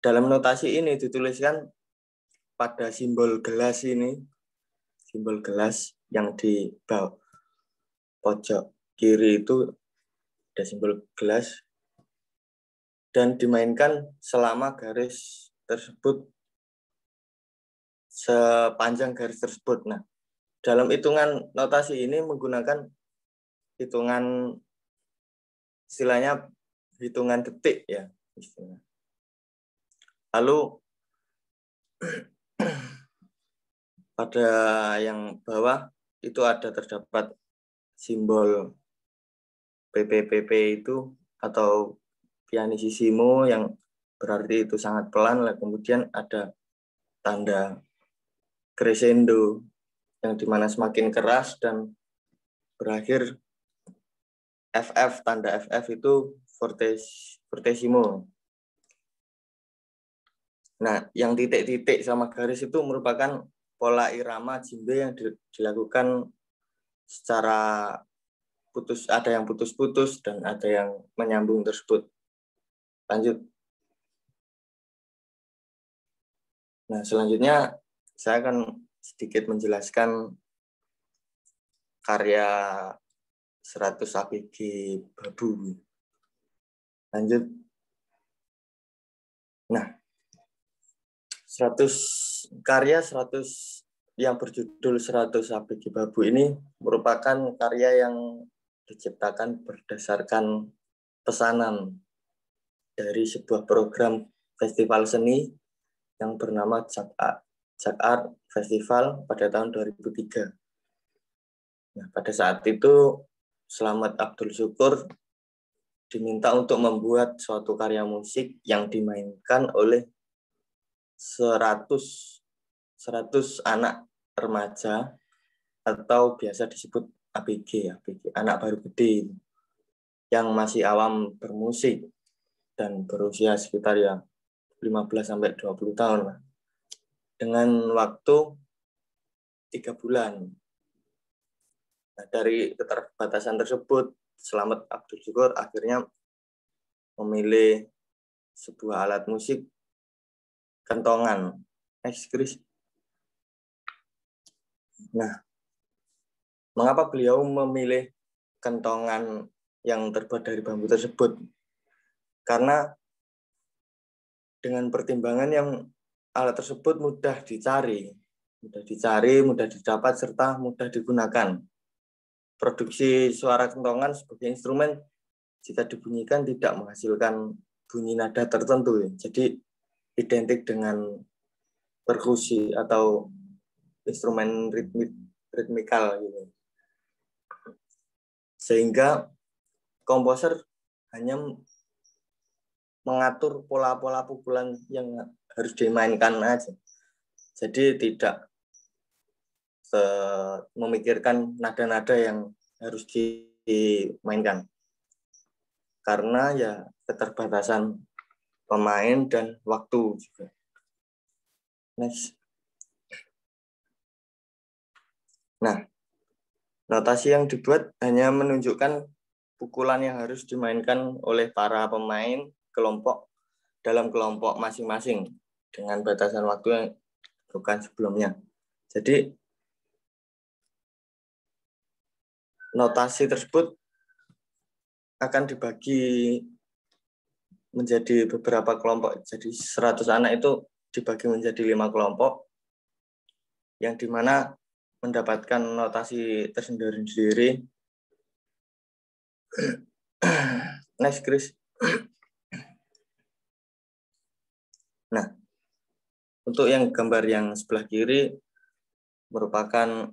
dalam notasi ini dituliskan pada simbol gelas ini, simbol gelas yang di bawah pojok kiri itu ada simbol gelas, dan dimainkan selama garis tersebut, sepanjang garis tersebut. Nah, dalam hitungan notasi ini menggunakan hitungan, istilahnya hitungan detik ya istilah. Lalu pada yang bawah itu ada terdapat simbol P P P P itu atau pianissimo yang berarti itu sangat pelan, lalu kemudian ada tanda crescendo yang dimana semakin keras dan berakhir F F, tanda F F itu fortissimo. Nah, yang titik-titik sama garis itu merupakan pola irama jimbe yang dilakukan secara putus, ada yang putus-putus dan ada yang menyambung tersebut. Lanjut. Nah, selanjutnya saya akan sedikit menjelaskan karya seratus A B G Babu. Lanjut. Nah, seratus karya seratus yang berjudul seratus A B G Babu ini merupakan karya yang diciptakan berdasarkan pesanan dari sebuah program festival seni yang bernama Jak Art, Jak Art Festival pada tahun dua ribu tiga. Nah, pada saat itu Slamet Abdul Sjukur diminta untuk membuat suatu karya musik yang dimainkan oleh seratus anak remaja atau biasa disebut A B G, A B G, anak baru gede yang masih awam bermusik dan berusia sekitar ya lima belas sampai dua puluh tahun, dengan waktu tiga bulan. Nah, dari keterbatasan tersebut, Slamet Abdul Sjukur akhirnya memilih sebuah alat musik kentongan. Next, Chris. Nah, mengapa beliau memilih kentongan yang terbuat dari bambu tersebut? Karena dengan pertimbangan yang alat tersebut mudah dicari, mudah dicari, mudah didapat, serta mudah digunakan. Produksi suara kentongan sebagai instrumen jika dibunyikan tidak menghasilkan bunyi nada tertentu. Jadi identik dengan perkusi atau instrumen ritmik, ritmikal gitu. Sehingga komposer hanya mengatur pola-pola pukulan yang harus dimainkan aja. Jadi tidak memikirkan nada-nada yang harus dimainkan. Karena ya keterbatasan pemain dan waktu juga. Next. Nah, notasi yang dibuat hanya menunjukkan pukulan yang harus dimainkan oleh para pemain kelompok dalam kelompok masing-masing dengan batasan waktu yang bukan sebelumnya. Jadi notasi tersebut akan dibagi menjadi beberapa kelompok. Jadi seratus anak itu dibagi menjadi lima kelompok yang dimana mendapatkan notasi tersendiri-sendiri. Next, Chris. Nah, untuk yang gambar yang sebelah kiri merupakan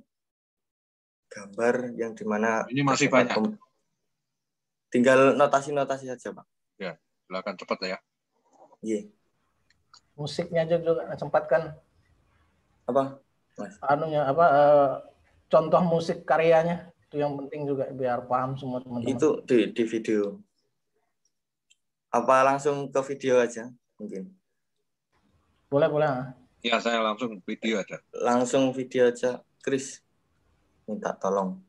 gambar yang dimana ini masih banyak. Tinggal notasi-notasi saja, Pak. Ya, silakan cepat ya. Iya. Yeah. Musiknya aja dulu sempatkan. Apa? Mas. Anunya apa? Uh, contoh musik karyanya itu yang penting juga biar paham semua teman-teman. Itu di, di video. Apa langsung ke video aja mungkin? Boleh, boleh. Ya, saya langsung video aja. Langsung video aja, Chris. Minta tolong.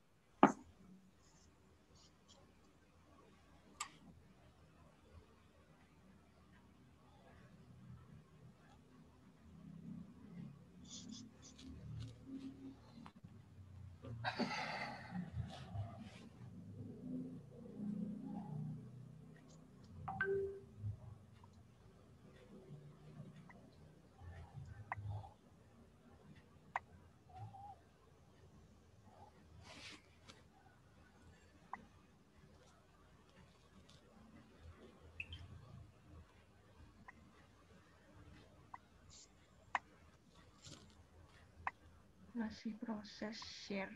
Masih proses share.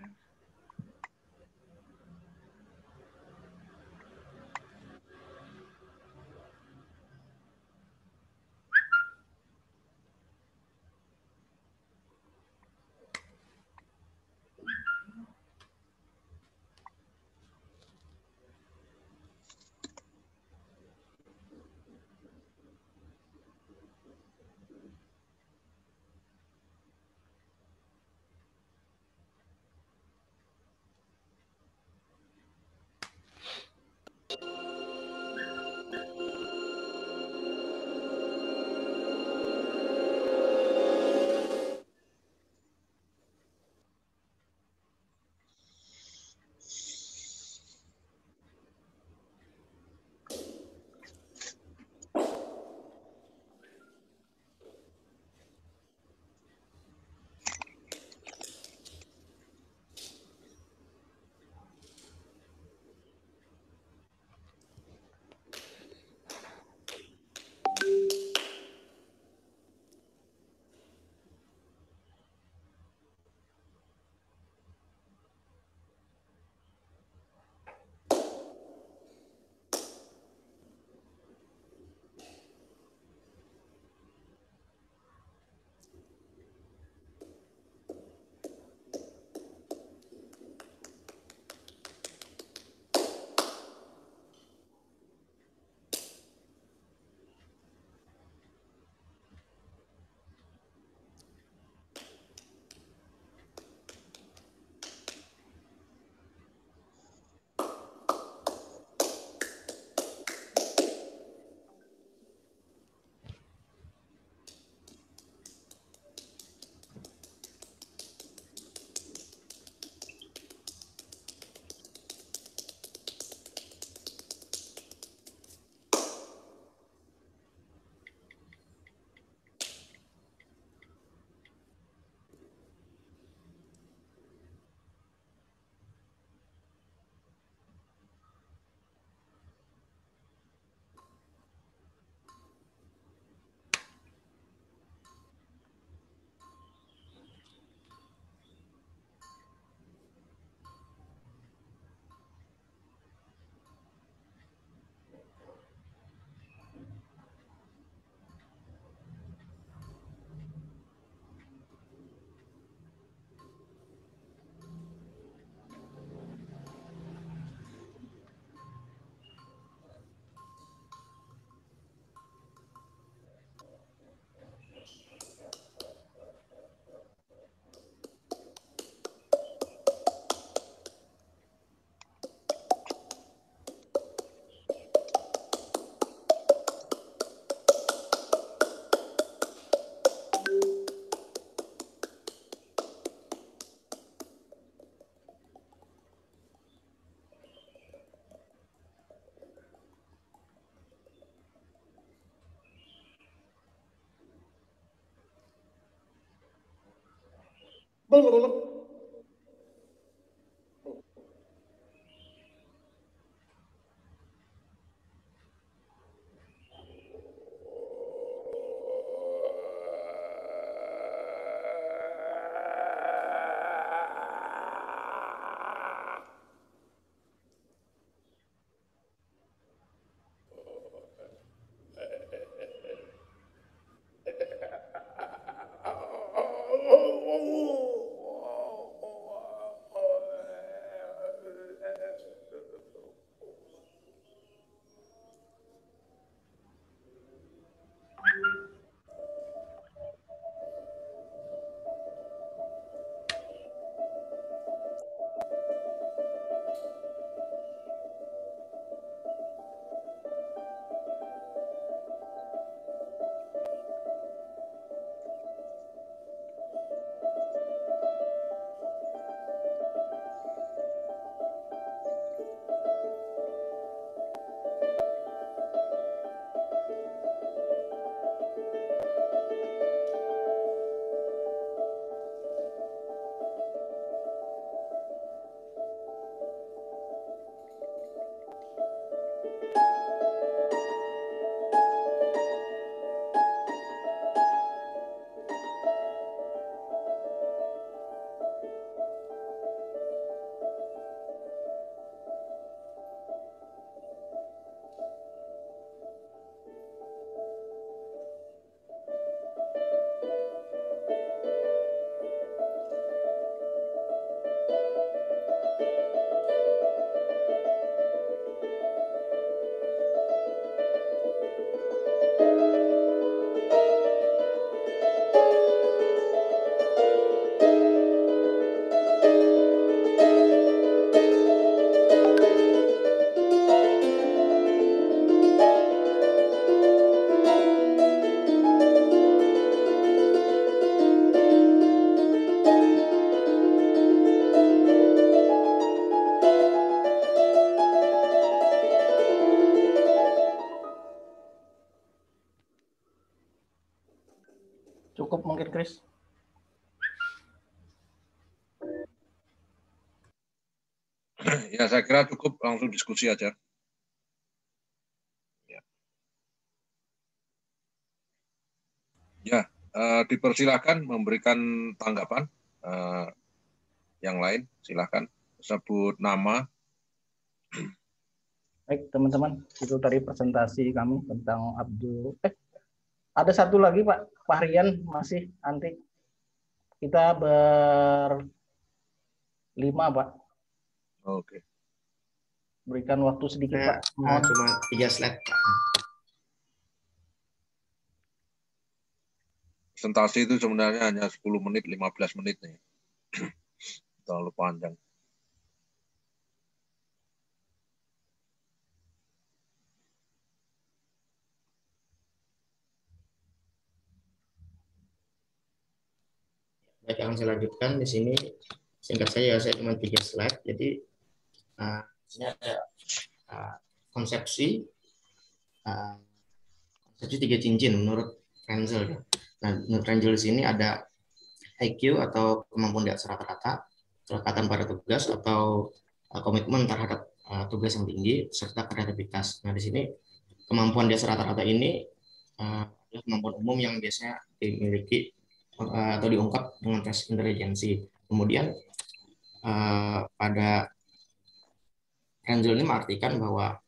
Cukup mungkin, Chris. Ya, saya kira cukup, langsung diskusi aja. Ya, ya eh, dipersilakan memberikan tanggapan. Eh, yang lain, silakan sebut nama. Baik, teman-teman, itu tadi presentasi kami tentang Abdul. Eh, ada satu lagi, Pak. Varian masih antik. Kita berlima, Pak. Oke. Berikan waktu sedikit, nah, Pak. Nah, cuma tiga slide, Pak. Presentasi itu sebenarnya hanya sepuluh menit, lima belas menit nih. Terlalu panjang. Baik, akan saya lanjutkan di sini. Singkat saya, saya cuma tiga slide. Jadi uh, ini ada uh, konsepsi uh, konsepsi tiga cincin menurut Renzulli. Nah, menurut Renzulli di sini ada I Q atau kemampuan di atas rata-rata, kelekatan pada tugas atau uh, komitmen terhadap uh, tugas yang tinggi, serta kreativitas. Nah, di sini kemampuan di atas rata-rata ini uh, adalah kemampuan umum yang biasanya dimiliki atau diungkap dengan tes intelijensi. Kemudian eh, pada Renzulli ini mengartikan bahwa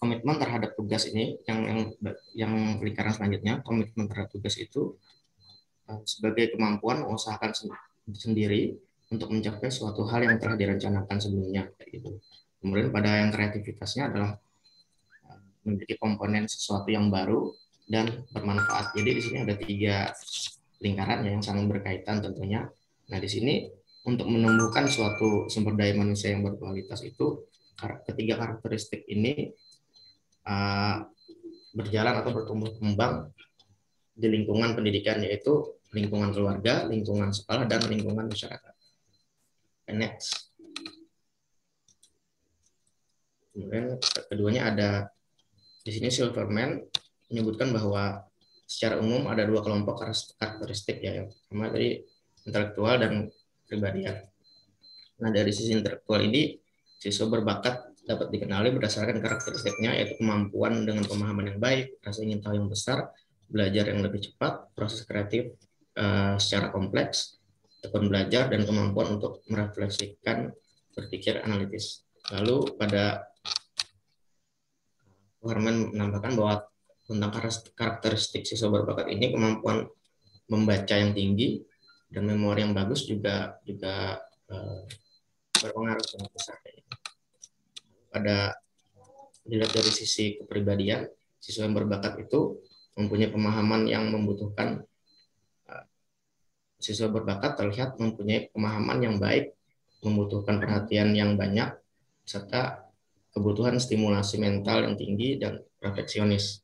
komitmen terhadap tugas ini yang yang, yang lingkaran selanjutnya, komitmen terhadap tugas itu eh, sebagai kemampuan mengusahakan sendiri untuk mencapai suatu hal yang telah direncanakan sebelumnya. Gitu. Kemudian pada yang kreativitasnya adalah eh, memiliki komponen sesuatu yang baru dan bermanfaat. Jadi di sini ada tiga lingkaran yang sangat berkaitan tentunya. Nah, di sini untuk menumbuhkan suatu sumber daya manusia yang berkualitas itu ketiga karakteristik ini uh, berjalan atau bertumbuh kembang di lingkungan pendidikan, yaitu lingkungan keluarga, lingkungan sekolah, dan lingkungan masyarakat. And next. Kemudian keduanya ada di sini Silverman menyebutkan bahwa secara umum ada dua kelompok karakteristik ya, yang pertama tadi intelektual dan kepribadian. Nah, dari sisi intelektual ini siswa berbakat dapat dikenali berdasarkan karakteristiknya, yaitu kemampuan dengan pemahaman yang baik, rasa ingin tahu yang besar, belajar yang lebih cepat, proses kreatif uh, secara kompleks, tekun belajar, dan kemampuan untuk merefleksikan berpikir analitis. Lalu pada Herman menambahkan bahwa tentang karakteristik siswa berbakat ini, kemampuan membaca yang tinggi dan memori yang bagus juga juga eh, berpengaruh sangat besar. Pada dilihat dari sisi kepribadian, siswa yang berbakat itu mempunyai pemahaman yang membutuhkan. Siswa berbakat terlihat mempunyai pemahaman yang baik, membutuhkan perhatian yang banyak, serta kebutuhan stimulasi mental yang tinggi dan perfeksionis.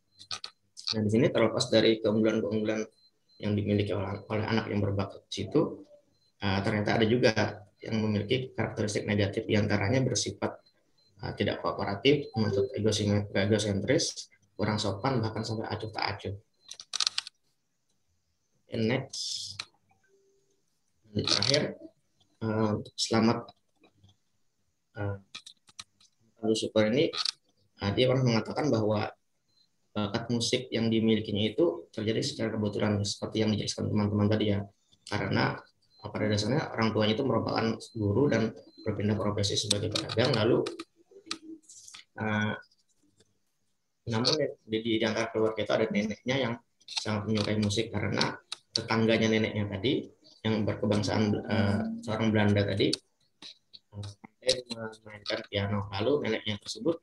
Nah, di sini terlepas dari keunggulan-keunggulan yang dimiliki oleh, oleh anak yang berbakat itu, uh, ternyata ada juga yang memiliki karakteristik negatif, diantaranya bersifat uh, tidak kooperatif, menuntut egosentris, kurang sopan, bahkan sampai acuh tak acuh. And next. Di terakhir, uh, Slamet Abdul Sjukur ini uh, dia pernah mengatakan bahwa bakat musik yang dimilikinya itu terjadi secara kebetulan, seperti yang dijelaskan teman-teman tadi ya, karena pada dasarnya orang tuanya itu merupakan guru dan berpindah profesi sebagai pedagang. Lalu uh, namun di, di, di antara keluarga itu ada neneknya yang sangat menyukai musik, karena tetangganya neneknya tadi yang berkebangsaan uh, seorang Belanda tadi pandai uh, memainkan piano. Lalu neneknya tersebut uh,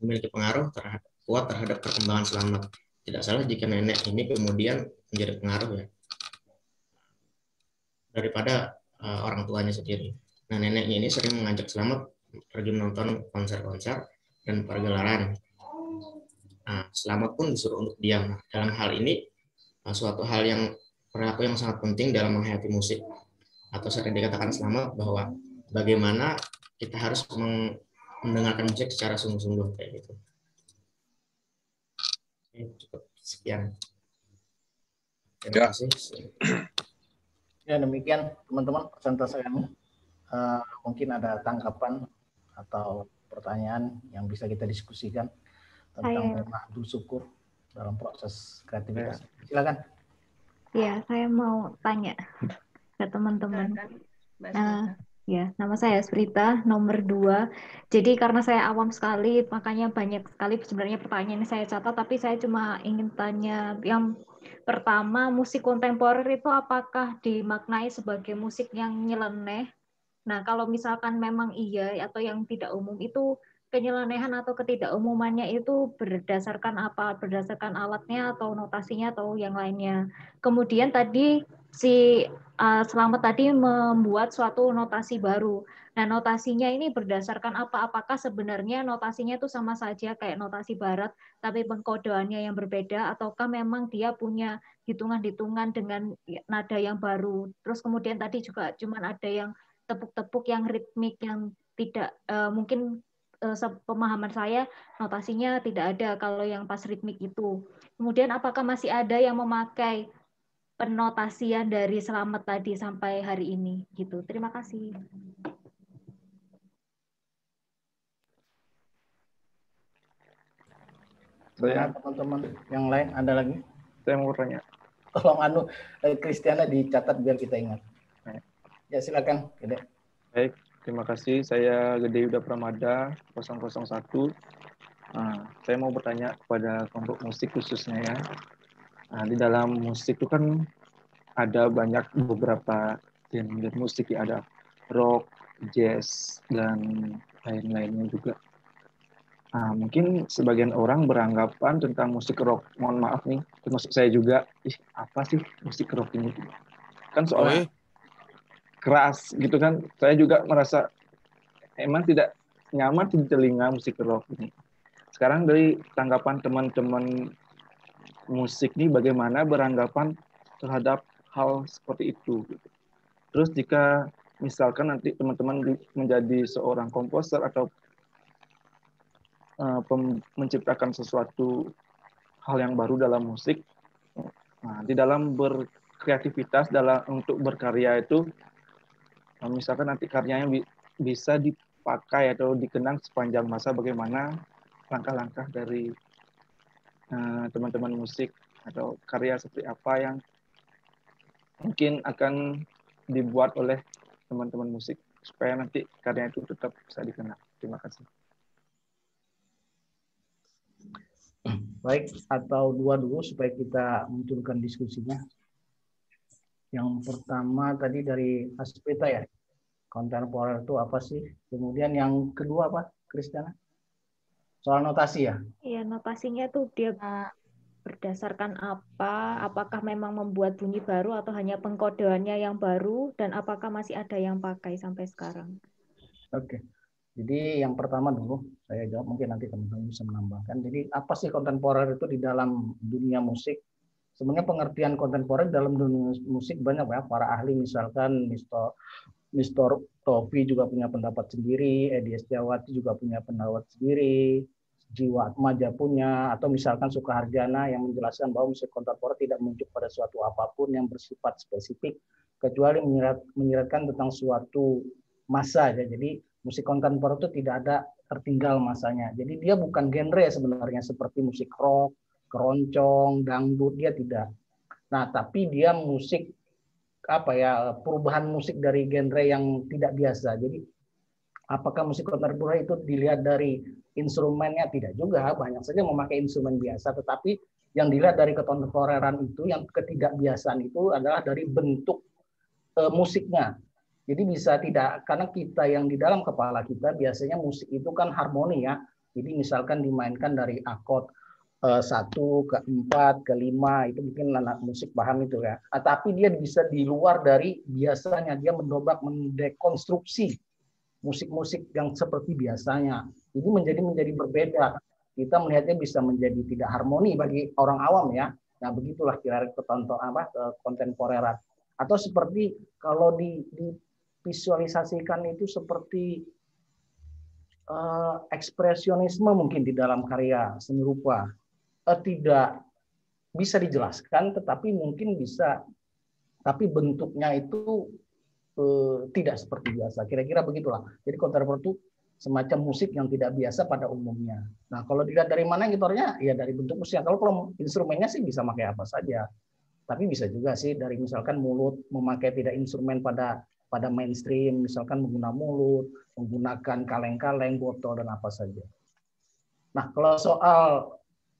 memiliki pengaruh terhadap, kuat terhadap perkembangan Slamet. Tidak salah jika nenek ini kemudian menjadi pengaruh ya daripada uh, orang tuanya sendiri. Nah, neneknya ini sering mengajak Slamet pergi menonton konser-konser dan pergelaran. Nah, Slamet pun disuruh untuk diam. Nah, dalam hal ini suatu hal yang perilaku yang sangat penting dalam menghayati musik, atau sering dikatakan Slamet bahwa bagaimana kita harus mendengarkan musik secara sungguh-sungguh kayak gitu. Cukup sekian. Terima kasih. Ya, demikian teman-teman presentasi kami. Uh, mungkin ada tanggapan atau pertanyaan yang bisa kita diskusikan tentang Slamet Abdul Sjukur dalam proses kreativitas. Silakan. Ya, saya mau tanya ke teman-teman. Nah, ya, nama saya Sprita, nomor dua. Jadi karena saya awam sekali, makanya banyak sekali sebenarnya pertanyaan yang saya catat, tapi saya cuma ingin tanya yang pertama, musik kontemporer itu apakah dimaknai sebagai musik yang nyeleneh? Nah, kalau misalkan memang iya, atau yang tidak umum itu, penyelenehan atau ketidakumumannya itu berdasarkan apa? Berdasarkan alatnya atau notasinya atau yang lainnya. Kemudian tadi si uh, Slamet tadi membuat suatu notasi baru. Nah, notasinya ini berdasarkan apa? Apakah sebenarnya notasinya itu sama saja kayak notasi barat, tapi pengkodeannya yang berbeda, ataukah memang dia punya hitungan-hitungan dengan nada yang baru? Terus kemudian tadi juga cuman ada yang tepuk-tepuk yang ritmik yang tidak uh, mungkin pemahaman saya notasinya tidak ada kalau yang pas ritmik itu. Kemudian apakah masih ada yang memakai penotasian dari Slamet tadi sampai hari ini gitu. Terima kasih. Saya teman-teman yang lain ada lagi? Saya mau tanya. Tolong anu Kestiana dicatat biar kita ingat. Ya, silakan, Gede. Baik. Terima kasih, saya Gede Yuda Pramada, nol nol satu. Nah, saya mau bertanya kepada kelompok musik khususnya ya. Nah, di dalam musik itu kan ada banyak beberapa genre musik ya, ada rock, jazz, dan lain-lainnya juga. Nah, mungkin sebagian orang beranggapan tentang musik rock, mohon maaf nih, termasuk saya juga, ih apa sih musik rock ini? Kan soalnya... Oh. Keras gitu kan, saya juga merasa emang tidak nyaman di telinga musik rock ini. Sekarang dari tanggapan teman-teman musik nih, bagaimana beranggapan terhadap hal seperti itu. Terus jika misalkan nanti teman-teman menjadi seorang komposer atau uh, menciptakan sesuatu hal yang baru dalam musik. Nah, di dalam berkreativitas dalam untuk berkarya itu, misalkan nanti karyanya bi bisa dipakai atau dikenang sepanjang masa, bagaimana langkah-langkah dari teman-teman uh, musik atau karya seperti apa yang mungkin akan dibuat oleh teman-teman musik supaya nanti karya itu tetap bisa dikenang. Terima kasih. Baik, atau dua dulu supaya kita munculkan diskusinya. Yang pertama tadi dari Aspeta ya, kontemporer itu apa sih? Kemudian yang kedua apa, Kristiana? Soal notasi ya? Iya, notasinya tuh dia berdasarkan apa? Apakah memang membuat bunyi baru atau hanya pengkodeannya yang baru? Dan apakah masih ada yang pakai sampai sekarang? Oke. Jadi yang pertama dulu, saya jawab, mungkin nanti teman-teman bisa menambahkan. Jadi apa sih kontemporer itu di dalam dunia musik? Sebenarnya pengertian kontemporer dalam dunia musik banyak ya. Para ahli misalkan Mister Mister Topi juga punya pendapat sendiri, Edi Setiawati juga punya pendapat sendiri, Jiwa Atmaja punya, atau misalkan Sukaharjana yang menjelaskan bahwa musik kontemporer tidak menunjuk pada suatu apapun yang bersifat spesifik, kecuali menyiratkan tentang suatu masa. Jadi musik kontemporer itu tidak ada tertinggal masanya. Jadi dia bukan genre sebenarnya seperti musik rock, keroncong, dangdut, dia tidak. Nah, tapi dia musik apa ya, perubahan musik dari genre yang tidak biasa. Jadi apakah musik kontemporer itu dilihat dari instrumennya? Tidak juga, banyak saja memakai instrumen biasa, tetapi yang dilihat dari kekontemporeran itu, yang ketidakbiasaan itu adalah dari bentuk e, musiknya. Jadi bisa tidak, karena kita yang di dalam kepala kita biasanya musik itu kan harmoni ya. Jadi misalkan dimainkan dari akord satu ke empat ke lima, itu mungkin anak musik paham itu ya. Nah, tapi dia bisa di luar dari biasanya, dia mendobrak, mendekonstruksi musik-musik yang seperti biasanya. Ini menjadi menjadi berbeda. Kita melihatnya bisa menjadi tidak harmoni bagi orang awam ya. Nah begitulah kira-kira ketonton apa kontemporeran. Atau seperti kalau di, di visualisasikan itu seperti uh, ekspresionisme mungkin di dalam karya seni rupa, uh, tidak bisa dijelaskan, tetapi mungkin bisa, tapi bentuknya itu uh, tidak seperti biasa, kira-kira begitulah. Jadi kontemporer itu semacam musik yang tidak biasa pada umumnya. Nah kalau dilihat dari mana gitarnya, ya dari bentuk musiknya. Kalau, kalau instrumennya sih bisa pakai apa saja, tapi bisa juga sih dari misalkan mulut, memakai tidak instrumen pada pada mainstream, misalkan menggunakan mulut, menggunakan kaleng-kaleng, botol, dan apa saja. Nah, kalau soal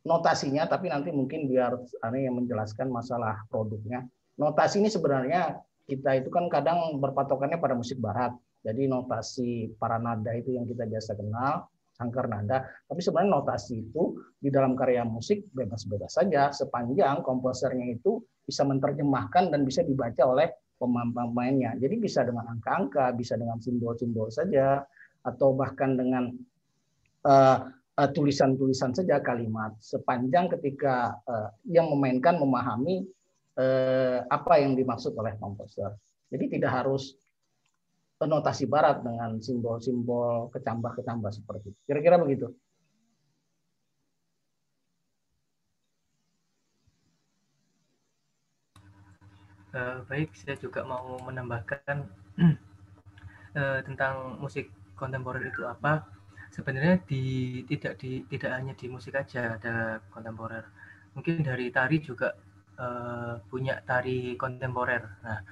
notasinya, tapi nanti mungkin biar ada yang menjelaskan masalah produknya. Notasi ini sebenarnya kita itu kan kadang berpatokannya pada musik barat. Jadi notasi para nada itu yang kita biasa kenal, sangkar nada. Tapi sebenarnya notasi itu di dalam karya musik bebas-bebas saja, sepanjang komposernya itu bisa menerjemahkan dan bisa dibaca oleh pemain-pemainnya. Jadi bisa dengan angka-angka, bisa dengan simbol-simbol saja, atau bahkan dengan tulisan-tulisan uh, uh, saja kalimat. Sepanjang ketika uh, yang memainkan memahami uh, apa yang dimaksud oleh komposer. Jadi tidak harus notasi barat dengan simbol-simbol kecambah-kecambah seperti itu. Kira-kira begitu. Uh, baik, saya juga mau menambahkan uh, tentang musik kontemporer itu apa. Sebenarnya di tidak di tidak hanya di musik aja ada kontemporer. Mungkin dari tari juga uh, punya tari kontemporer. Nah,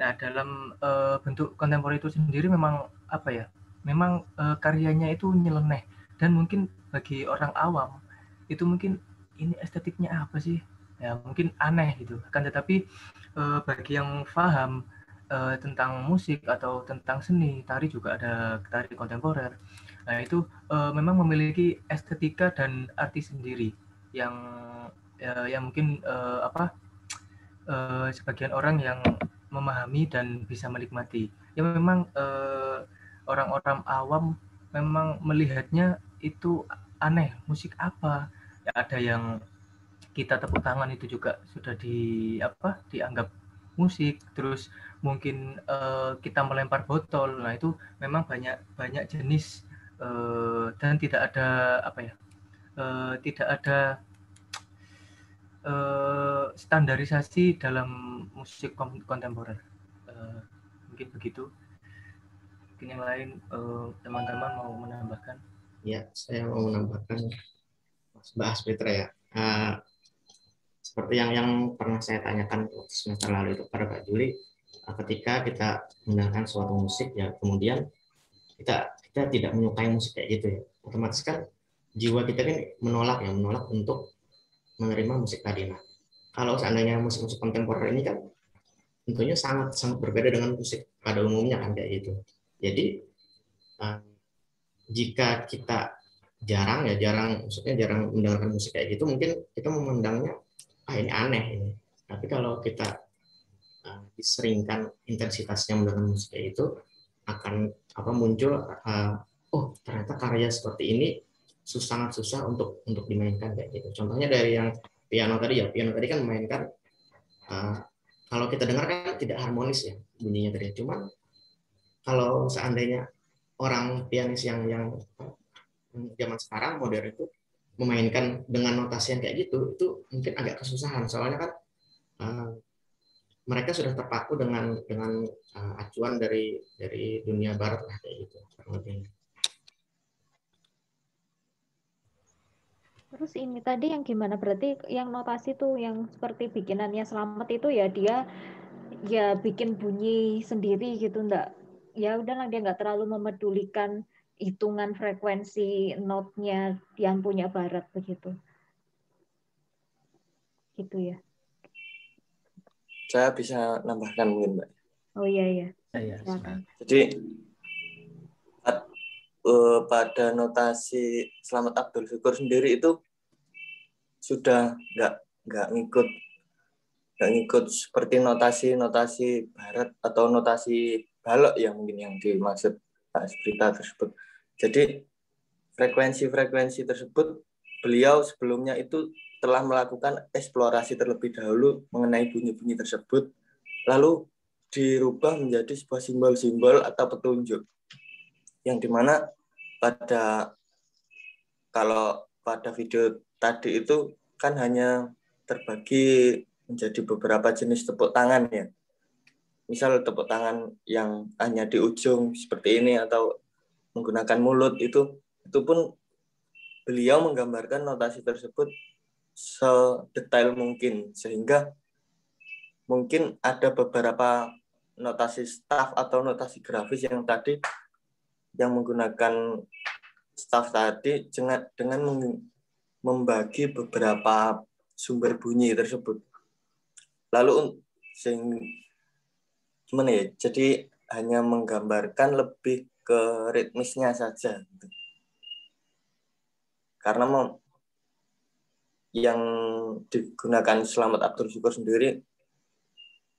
nah dalam uh, bentuk kontemporer itu sendiri memang apa ya? Memang uh, karyanya itu nyeleneh, dan mungkin bagi orang awam itu mungkin ini estetiknya apa sih? Ya, mungkin aneh gitu kan, tetapi eh, bagi yang paham eh, tentang musik atau tentang seni, tari juga ada tari kontemporer. Nah, itu eh, memang memiliki estetika dan arti sendiri yang eh, yang mungkin eh, apa eh, sebagian orang yang memahami dan bisa menikmati. Ya memang eh, orang-orang awam memang melihatnya itu aneh, musik apa? Ya, ada yang kita tepuk tangan itu juga sudah di apa dianggap musik, terus mungkin uh, kita melempar botol. Nah itu memang banyak banyak jenis uh, dan tidak ada apa ya uh, tidak ada uh, standarisasi dalam musik kontemporer. Uh, mungkin begitu. Mungkin yang lain teman-teman uh, mau menambahkan? Ya, saya mau menambahkan Mbak Asmitra ya. Uh, seperti yang yang pernah saya tanyakan semester lalu itu pada Pak Juli, uh, ketika kita menggunakan suatu musik ya kemudian kita kita tidak menyukai musik kayak gitu ya, otomatis kan jiwa kita kan menolak ya menolak untuk menerima musik tadi. Nah, kalau seandainya musik-musik kontemporer ini kan tentunya sangat sangat berbeda dengan musik pada umumnya kan kayak gitu. Jadi uh, jika kita jarang ya jarang maksudnya jarang mendengarkan musik kayak gitu, mungkin kita memandangnya ah ini aneh ini. Tapi kalau kita uh, diseringkan intensitasnya mendengarkan musik kayak itu, akan apa muncul uh, oh ternyata karya seperti ini susah sangat susah untuk untuk dimainkan kayak gitu. Contohnya dari yang piano tadi ya, piano tadi kan memainkan uh, kalau kita dengarkan tidak harmonis ya bunyinya tadi. Cuman kalau seandainya orang pianis yang yang zaman sekarang modern itu memainkan dengan notasi yang kayak gitu, itu mungkin agak kesusahan soalnya kan uh, mereka sudah terpaku dengan dengan uh, acuan dari dari dunia barat lah kayak gitu. Terus ini tadi yang gimana, berarti yang notasi tuh yang seperti bikinannya Slamet itu ya dia ya bikin bunyi sendiri gitu, enggak ya udahlah dia nggak terlalu memedulikan hitungan frekuensi notnya yang punya barat begitu, gitu ya. Saya bisa nambahkan mungkin Mbak. Oh iya iya. Ya, ya. Jadi pada notasi Slamet Abdul Sjukur sendiri itu sudah nggak nggak ngikut nggak ngikut seperti notasi notasi barat atau notasi balok yang mungkin yang dimaksud berita tersebut. Jadi frekuensi-frekuensi tersebut beliau sebelumnya itu telah melakukan eksplorasi terlebih dahulu mengenai bunyi-bunyi tersebut, lalu dirubah menjadi sebuah simbol-simbol atau petunjuk, yang dimana pada kalau pada video tadi itu kan hanya terbagi menjadi beberapa jenis tepuk tangan ya. Misal tepuk tangan yang hanya di ujung seperti ini atau menggunakan mulut, itu itu pun beliau menggambarkan notasi tersebut sedetail mungkin sehingga mungkin ada beberapa notasi staf atau notasi grafis yang tadi yang menggunakan staf tadi dengan membagi beberapa sumber bunyi tersebut. Lalu sehingga gimana ya? Jadi hanya menggambarkan lebih ke ritmisnya saja. Karena mau, yang digunakan Slamet Abdul Sjukur sendiri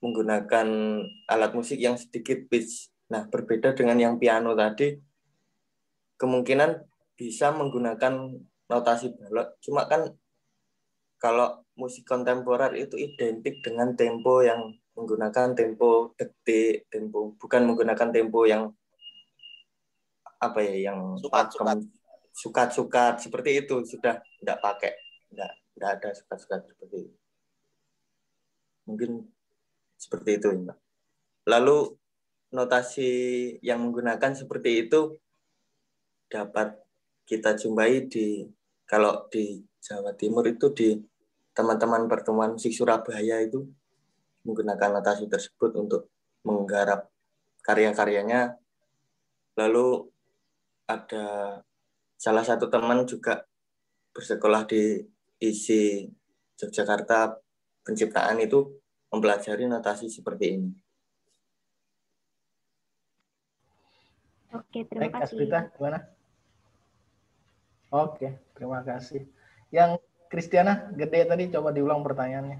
menggunakan alat musik yang sedikit pitch. Nah, berbeda dengan yang piano tadi, kemungkinan bisa menggunakan notasi balok. Cuma kan kalau musik kontemporer itu identik dengan tempo yang menggunakan tempo detik, tempo bukan menggunakan tempo yang apa ya, yang sukat-sukat, sukat-sukat seperti itu sudah tidak pakai, tidak tidak ada sukat-sukat seperti itu. Mungkin seperti itu, Mbak. Lalu notasi yang menggunakan seperti itu dapat kita jumpai di kalau di Jawa Timur itu di teman-teman pertemuan musik Surabaya itu menggunakan notasi tersebut untuk menggarap karya-karyanya. Lalu ada salah satu teman juga bersekolah di I S I Yogyakarta penciptaan itu mempelajari notasi seperti ini. Oke, terima Baik, kasih. Asprita, gimana? Oke, terima kasih. Yang Kestiana gede tadi coba diulang pertanyaannya.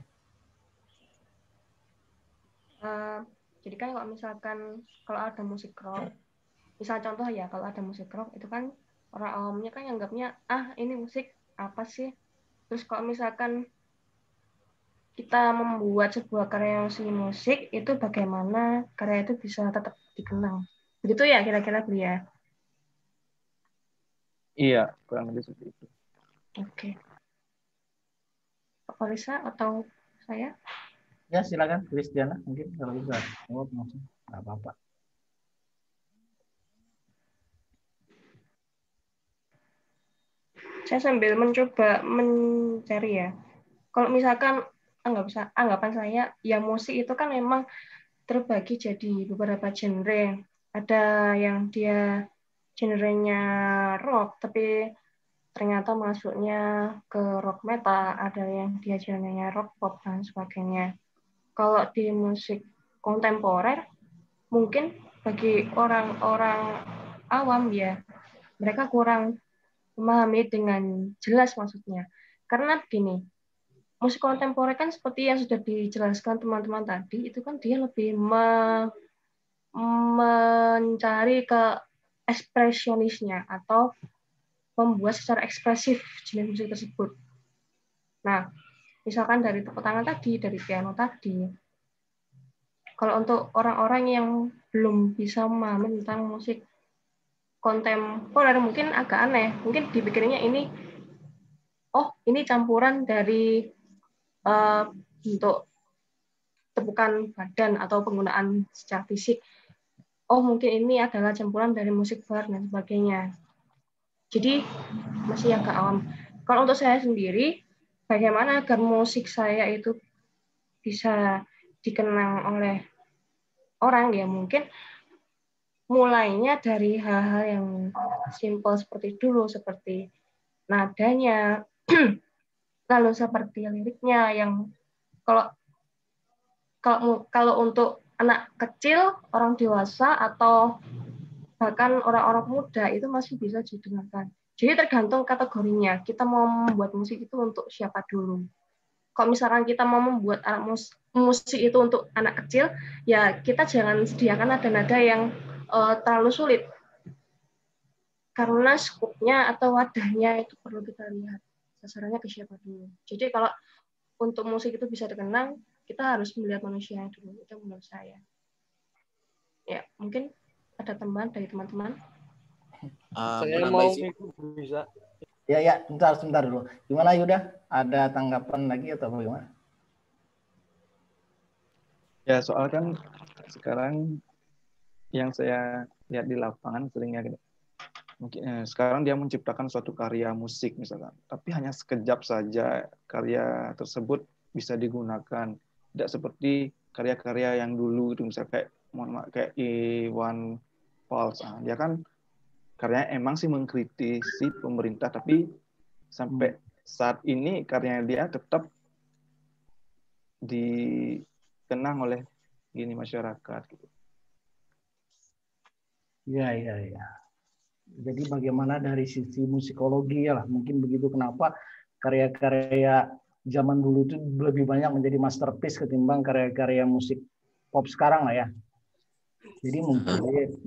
Uh, jadi kan kalau misalkan kalau ada musik rock, misal contoh ya kalau ada musik rock itu kan orang awamnya kan anggapnya ah ini musik apa sih. Terus kalau misalkan kita membuat sebuah kreasi musik itu bagaimana karya itu bisa tetap dikenang. Begitu ya kira-kira beliau. Iya, kurang lebih seperti itu. Oke. Okay. Polisa atau saya? Ya, silakan Kestiana mungkin kalau bisa. Oh, nggak apa-apa. Saya sambil mencoba mencari ya. Kalau misalkan anggap saya, anggapan saya ya musik itu kan memang terbagi jadi beberapa genre. Ada yang dia genrenya rock tapi ternyata masuknya ke rock metal, ada yang dia genrenya rock pop dan sebagainya. Kalau di musik kontemporer mungkin bagi orang-orang awam ya mereka kurang memahami dengan jelas maksudnya. Karena gini, musik kontemporer kan seperti yang sudah dijelaskan teman-teman tadi, itu kan dia lebih me, mencari ke ekspresionisnya atau membuat secara ekspresif jenis musik tersebut. Nah, misalkan dari tepuk tangan tadi, dari piano tadi, kalau untuk orang-orang yang belum bisa memahami tentang musik kontemporer mungkin agak aneh, mungkin dipikirinnya ini, oh ini campuran dari uh, untuk tepukan badan atau penggunaan secara fisik, oh mungkin ini adalah campuran dari musik bar dan sebagainya. Jadi masih agak awam. Kalau untuk saya sendiri, bagaimana agar musik saya itu bisa dikenang oleh orang ya, mungkin mulainya dari hal-hal yang simpel seperti dulu, seperti nadanya, lalu seperti liriknya yang kalau kalau kalau untuk anak kecil, orang dewasa atau bahkan orang-orang muda itu masih bisa didengarkan. Jadi tergantung kategorinya. Kita mau membuat musik itu untuk siapa dulu. Kalau misalkan kita mau membuat musik, musik itu untuk anak kecil, ya kita jangan sediakan nada-nada yang terlalu sulit karena skupnya atau wadahnya itu perlu kita lihat sasarannya ke siapa dulu. Jadi kalau untuk musik itu bisa dikenang, kita harus melihat manusia dulu, itu menurut saya. Ya mungkin ada teman dari teman-teman. Uh, saya mau bisa. Ya ya, sebentar sebentar dulu. Gimana Yuda? Ada tanggapan lagi atau bagaimana? Ya soal kan sekarang yang saya lihat di lapangan seringnya gini. Mungkin eh, sekarang dia menciptakan suatu karya musik misalkan, tapi hanya sekejap saja karya tersebut bisa digunakan. Tidak seperti karya-karya yang dulu itu misalnya kayak mohon maaf kayak Iwan Fals. Ah, dia kan karyanya emang sih mengkritisi pemerintah, tapi sampai saat ini karyanya dia tetap dikenang oleh gini masyarakat gitu. Ya, ya, ya. Jadi bagaimana dari sisi musikologi ya lah, mungkin begitu kenapa karya-karya zaman dulu itu lebih banyak menjadi masterpiece ketimbang karya-karya musik pop sekarang lah ya. Jadi mungkin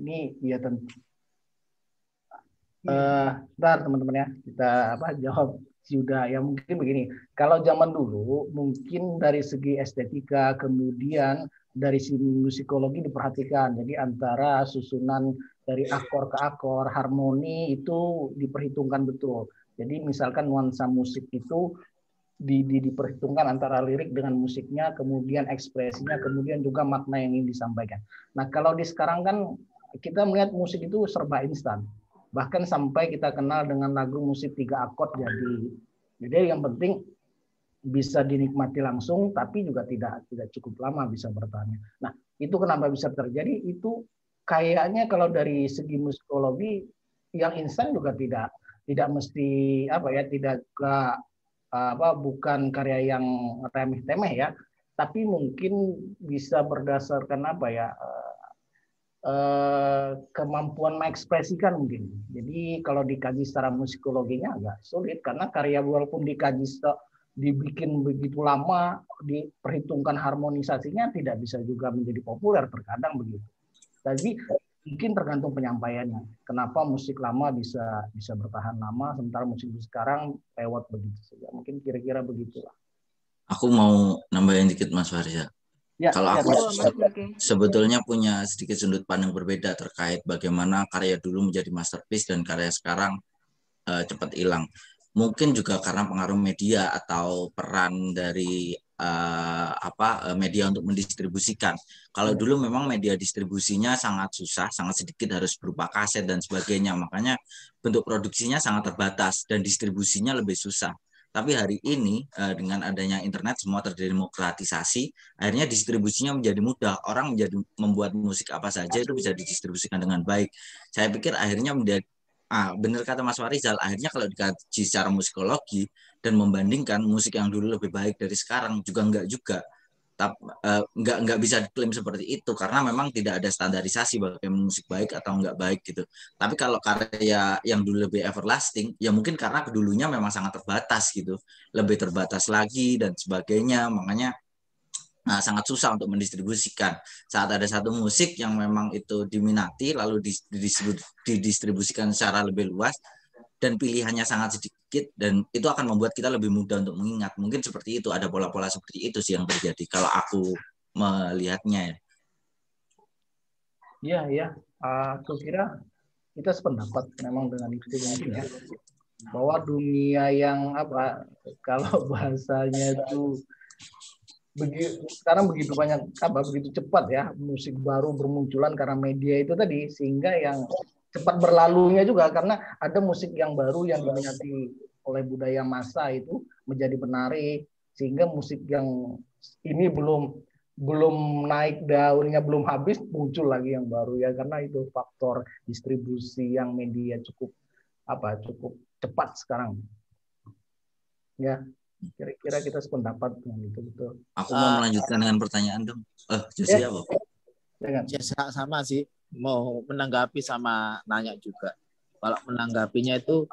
ini ya tentu. Uh, bentar teman-teman ya, kita apa jawab sudah ya mungkin begini. Kalau zaman dulu mungkin dari segi estetika kemudian dari musikologi diperhatikan. Jadi antara susunan dari akor ke akor, harmoni itu diperhitungkan betul. Jadi misalkan nuansa musik itu di, di, diperhitungkan antara lirik dengan musiknya, kemudian ekspresinya, kemudian juga makna yang ingin disampaikan. Nah kalau di sekarang kan kita melihat musik itu serba instan. Bahkan sampai kita kenal dengan lagu musik tiga akord jadi. Jadi yang penting bisa dinikmati langsung, tapi juga tidak tidak cukup lama bisa bertahan. Nah, itu kenapa bisa terjadi? Itu kayaknya kalau dari segi musikologi yang instan juga tidak tidak mesti apa ya, tidak apa bukan karya yang remeh-temeh ya, tapi mungkin bisa berdasarkan apa ya kemampuan mengekspresikan mungkin. Jadi kalau dikaji secara musikologinya agak sulit karena karya walaupun dikaji secara dibikin begitu lama, diperhitungkan harmonisasinya tidak bisa juga menjadi populer terkadang begitu. Jadi mungkin tergantung penyampaiannya. Kenapa musik lama bisa bisa bertahan lama, sementara musik sekarang lewat begitu saja. Mungkin kira-kira begitulah. Aku mau nambahin dikit Mas Faria. Ya, kalau ya, aku ya, sebetulnya punya sedikit sudut pandang berbeda terkait bagaimana karya dulu menjadi masterpiece dan karya sekarang uh, cepat hilang. mungkin juga karena pengaruh media atau peran dari uh, apa media untuk mendistribusikan. Kalau dulu memang media distribusinya sangat susah, sangat sedikit, harus berupa kaset dan sebagainya. Makanya bentuk produksinya sangat terbatas dan distribusinya lebih susah. Tapi hari ini dengan adanya internet semua terdemokratisasi, akhirnya distribusinya menjadi mudah. Orang menjadi membuat musik apa saja itu bisa didistribusikan dengan baik. Saya pikir akhirnya menjadi, ah, benar kata Mas Faisal, akhirnya kalau dikaji secara musikologi dan membandingkan musik yang dulu lebih baik dari sekarang, juga enggak juga. Tapi enggak enggak bisa diklaim seperti itu karena memang tidak ada standarisasi bagaimana musik baik atau enggak baik gitu. Tapi kalau karya yang dulu lebih everlasting, ya mungkin karena dulunya memang sangat terbatas gitu, lebih terbatas lagi dan sebagainya. Makanya nah, sangat susah untuk mendistribusikan. Saat ada satu musik yang memang itu diminati lalu didistribusikan secara lebih luas dan pilihannya sangat sedikit, dan itu akan membuat kita lebih mudah untuk mengingat. Mungkin seperti itu, ada pola-pola seperti itu sih yang terjadi kalau aku melihatnya. Ya, ya, aku kira kita sependapat memang dengan itu ya, bahwa dunia yang apa, kalau bahasanya itu begitu, sekarang begitu banyak apa, begitu cepat ya musik baru bermunculan karena media itu tadi, sehingga yang cepat berlalunya juga karena ada musik yang baru yang diminati oleh budaya massa itu menjadi menarik, sehingga musik yang ini belum belum naik daunnya, belum habis, muncul lagi yang baru ya, karena itu faktor distribusi yang media cukup apa cukup cepat sekarang ya. Kira-kira kita sependapat dengan itu, betul. Aku mau melanjutkan uh, dengan pertanyaan dong. Eh, Josie apa? Ya sama sih, mau menanggapi sama nanya juga. Kalau menanggapinya itu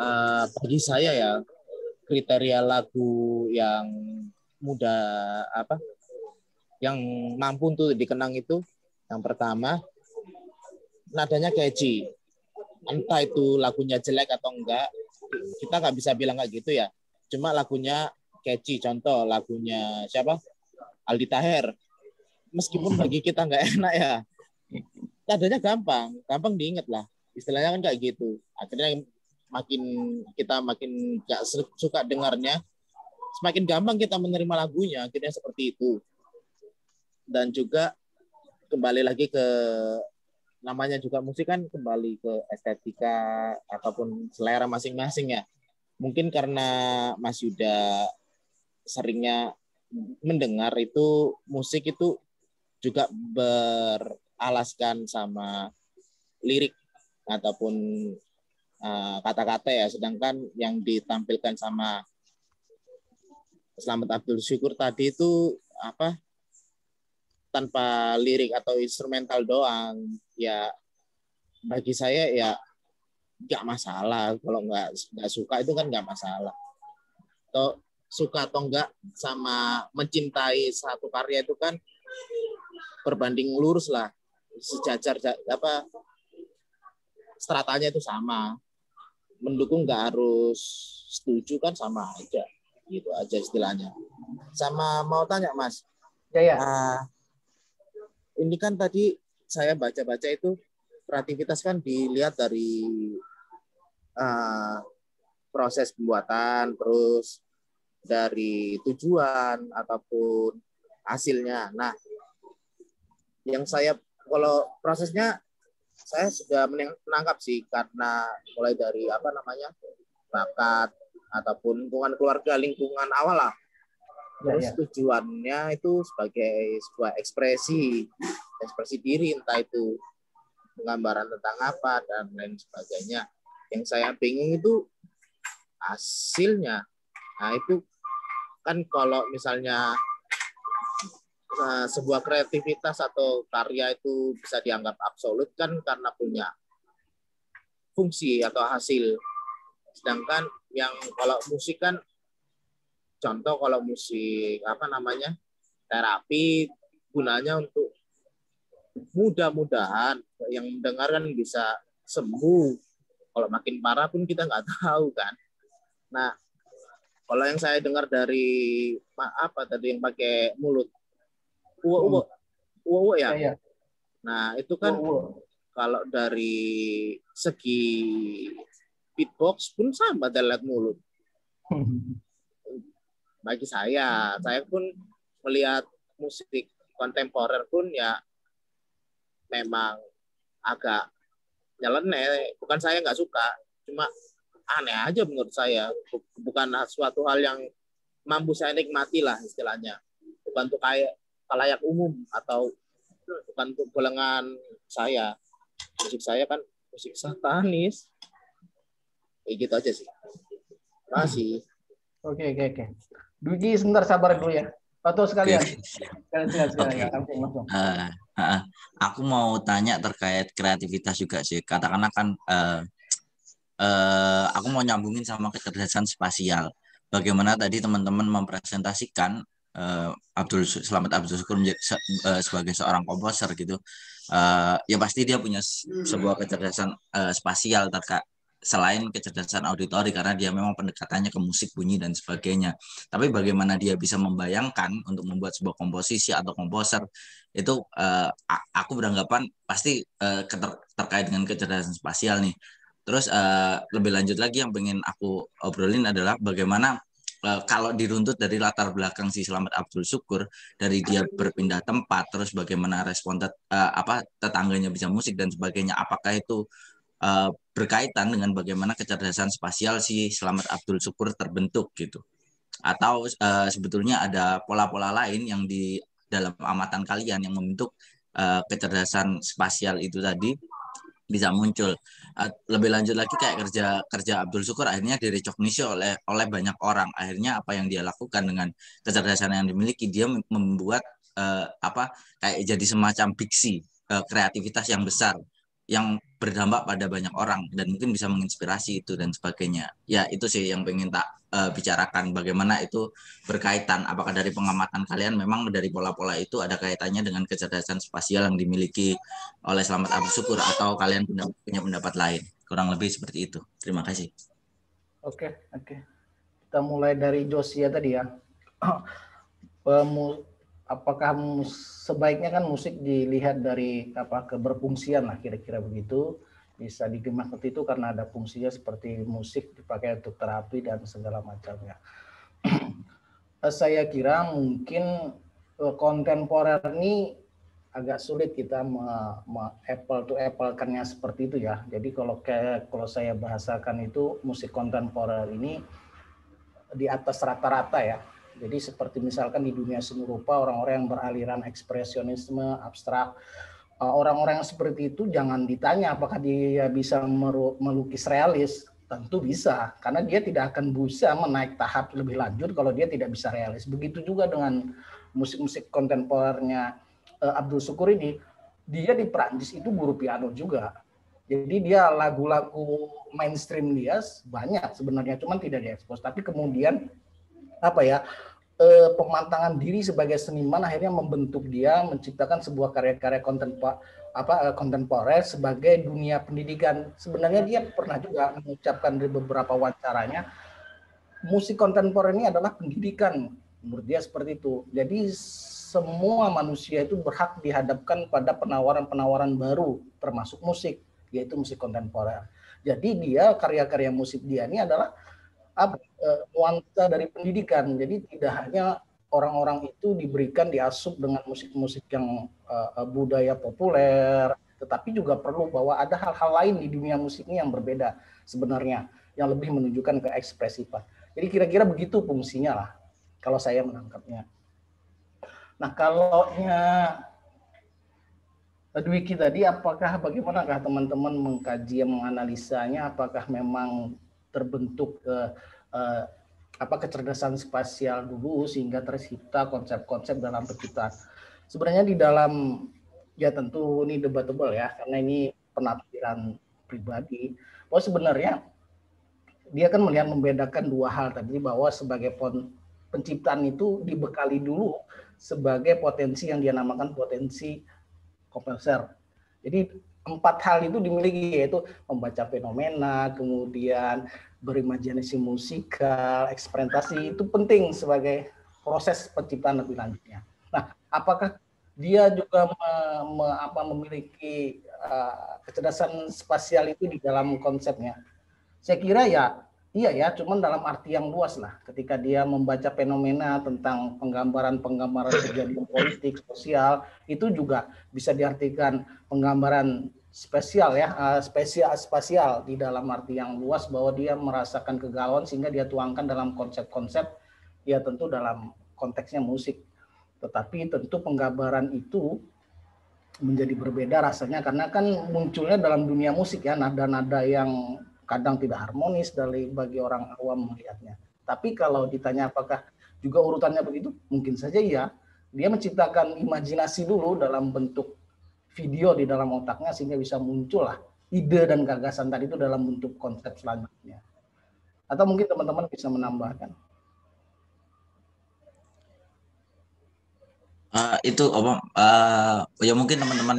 eh, bagi saya ya kriteria lagu yang muda apa yang mampu untuk dikenang itu yang pertama nadanya catchy. Entah itu lagunya jelek atau enggak, kita nggak bisa bilang kayak gitu ya. Cuma lagunya catchy, contoh lagunya siapa? Aldi Taher. Meskipun bagi kita nggak enak ya, nadanya gampang, gampang diingat lah. Istilahnya kan kayak gitu. Akhirnya makin kita makin gak suka dengarnya, semakin gampang kita menerima lagunya. Akhirnya seperti itu. Dan juga kembali lagi ke namanya juga musik kan kembali ke estetika ataupun selera masing-masing ya. Mungkin karena Mas Yuda seringnya mendengar itu musik itu juga ber alaskan sama lirik ataupun uh, kata-kata ya, sedangkan yang ditampilkan sama Slamet Abdul Sjukur tadi itu apa tanpa lirik atau instrumental doang ya, bagi saya ya nggak masalah. Kalau nggak nggak suka itu kan nggak masalah, atau suka atau enggak sama mencintai satu karya itu kan berbanding lurus lah, sejajar apa stratanya itu sama, mendukung nggak harus setuju kan sama aja, gitu aja istilahnya. Sama mau tanya Mas, ya ya uh, ini kan tadi saya baca-baca itu kreativitas kan dilihat dari uh, proses pembuatan, terus dari tujuan ataupun hasilnya. Nah, yang saya kalau prosesnya saya sudah menangkap sih, karena mulai dari apa namanya bakat ataupun lingkungan keluarga, lingkungan awal lah. Terus ya, ya. Tujuannya itu sebagai sebuah ekspresi, ekspresi diri, entah itu penggambaran tentang apa dan lain sebagainya. Yang saya bingung itu hasilnya. Nah itu kan kalau misalnya sebuah kreativitas atau karya itu bisa dianggap absolut kan karena punya fungsi atau hasil. Sedangkan yang kalau musik kan, contoh kalau musik apa namanya terapi gunanya untuk mudah-mudahan yang mendengarkan bisa sembuh. Kalau makin parah pun kita nggak tahu kan. Nah kalau yang saya dengar dari apa tadi yang pakai mulut Uwa-Uwa, Uwa-Uwa ya. Ya, ya. Nah itu kan Uwa-Uwa. Kalau dari segi beatbox pun sama dalam mulut. Bagi saya, saya pun melihat musik kontemporer pun ya memang agak nyeleneh. Bukan saya nggak suka, cuma aneh aja menurut saya. Bukan suatu hal yang mampu saya nikmati lah istilahnya. Bukan untuk kayak kalayak umum atau bukan untuk golongan saya. Musik saya kan musik satanis. Ya gitu aja sih. Masih. Oke, oke, oke. Dugi sebentar sabar dulu ya. Atau sekalian. Sekalian, sekalian, sekalian. Okay. Uh, uh, aku mau tanya terkait kreativitas juga sih. Katakanlah kan uh, uh, aku mau nyambungin sama kecerdasan spasial. Bagaimana tadi teman-teman mempresentasikan uh, Abdul Slamet Abdul Sjukur se, uh, sebagai seorang komposer gitu. Uh, ya pasti dia punya sebuah kecerdasan uh, spasial terkait selain kecerdasan auditori karena dia memang pendekatannya ke musik, bunyi, dan sebagainya. Tapi bagaimana dia bisa membayangkan untuk membuat sebuah komposisi atau komposer, itu eh, aku beranggapan pasti eh, ter- terkait dengan kecerdasan spasial nih. Terus eh, lebih lanjut lagi yang pengen aku obrolin adalah bagaimana eh, kalau diruntut dari latar belakang si Slamet Abdul Sjukur, dari dia berpindah tempat, terus bagaimana respon tet- eh, apa, tetangganya bisa musik dan sebagainya, apakah itu Uh, berkaitan dengan bagaimana kecerdasan spasial si Slamet Abdul Sjukur terbentuk gitu, atau uh, sebetulnya ada pola-pola lain yang di dalam amatan kalian yang membentuk uh, kecerdasan spasial itu tadi bisa muncul. Uh, lebih lanjut lagi kayak kerja kerja Abdul Sjukur akhirnya direkognisi oleh oleh banyak orang. Akhirnya apa yang dia lakukan dengan kecerdasan yang dimiliki, dia membuat uh, apa kayak jadi semacam fiksi uh, kreativitas yang besar, yang berdampak pada banyak orang dan mungkin bisa menginspirasi itu dan sebagainya. Ya itu sih yang pengen tak uh, bicarakan, bagaimana itu berkaitan, apakah dari pengamatan kalian memang dari pola-pola itu ada kaitannya dengan kecerdasan spasial yang dimiliki oleh Slamet Abdul Sjukur, atau kalian punya, punya pendapat lain. Kurang lebih seperti itu. Terima kasih. Oke, oke. Kita mulai dari Josia tadi ya. Pemu- Apakah mus, sebaiknya kan musik dilihat dari apa keberfungsian lah, kira-kira begitu. Bisa digemas seperti itu karena ada fungsinya, seperti musik dipakai untuk terapi dan segala macamnya. Saya kira mungkin kontemporer ini agak sulit kita me, me apple to apple-kannya seperti itu ya. Jadi kalau kayak, kalau saya bahasakan itu musik kontemporer ini di atas rata-rata ya. Jadi seperti misalkan di dunia seni rupa, orang-orang yang beraliran ekspresionisme, abstrak, orang-orang yang seperti itu jangan ditanya apakah dia bisa melukis realis. Tentu bisa, karena dia tidak akan bisa menaik tahap lebih lanjut kalau dia tidak bisa realis. Begitu juga dengan musik-musik kontemporernya Abdul Sjukur ini, dia di Perancis itu guru piano juga. Jadi dia lagu-lagu mainstream dia banyak sebenarnya, cuman tidak diekspos. Tapi kemudian apa ya eh, pemantangan diri sebagai seniman akhirnya membentuk dia menciptakan sebuah karya-karya kontempo, apa kontemporer sebagai dunia pendidikan. Sebenarnya dia pernah juga mengucapkan di beberapa wawancaranya musik kontemporer ini adalah pendidikan, menurut dia seperti itu. Jadi semua manusia itu berhak dihadapkan pada penawaran-penawaran baru termasuk musik, yaitu musik kontemporer. Jadi dia karya-karya musik dia ini adalah apa nuansa dari pendidikan. Jadi tidak hanya orang-orang itu diberikan diasup dengan musik-musik yang uh, budaya populer, tetapi juga perlu bahwa ada hal-hal lain di dunia musiknya yang berbeda sebenarnya, yang lebih menunjukkan ke ekspresifan. Jadi kira-kira begitu fungsinya lah kalau saya menangkapnya. Nah kalau nya Dwiki tadi, apakah bagaimanakah teman-teman mengkaji, menganalisanya, apakah memang terbentuk eh, eh, apa kecerdasan spasial dulu sehingga tercipta konsep-konsep dalam penciptaan. Sebenarnya di dalam, ya tentu ini debatable ya, karena ini penafsiran pribadi. Bahwa sebenarnya dia kan melihat membedakan dua hal tadi, bahwa sebagai pon, penciptaan itu dibekali dulu sebagai potensi yang dia namakan potensi komposer. Jadi empat hal itu dimiliki, yaitu membaca fenomena, kemudian berimajinasi musikal, eksperimentasi, itu penting sebagai proses penciptaan lebih lanjutnya. Nah, apakah dia juga me, me, apa, memiliki uh, kecerdasan spasial itu di dalam konsepnya? Saya kira ya iya ya, cuman dalam arti yang luas lah. Ketika dia membaca fenomena tentang penggambaran-penggambaran kejadian politik, sosial, itu juga bisa diartikan penggambaran spesial ya, uh, spesial spasial di dalam arti yang luas bahwa dia merasakan kegalauan sehingga dia tuangkan dalam konsep-konsep ya tentu dalam konteksnya musik. Tetapi tentu penggambaran itu menjadi berbeda rasanya karena kan munculnya dalam dunia musik ya, nada-nada yang kadang tidak harmonis dari bagi orang awam melihatnya. Tapi kalau ditanya apakah juga urutannya begitu, mungkin saja iya. Dia menciptakan imajinasi dulu dalam bentuk video di dalam otaknya sehingga bisa muncullah ide dan gagasan tadi itu dalam bentuk konsep selanjutnya. Atau mungkin teman-teman bisa menambahkan. Uh, itu Om, uh, ya mungkin teman-teman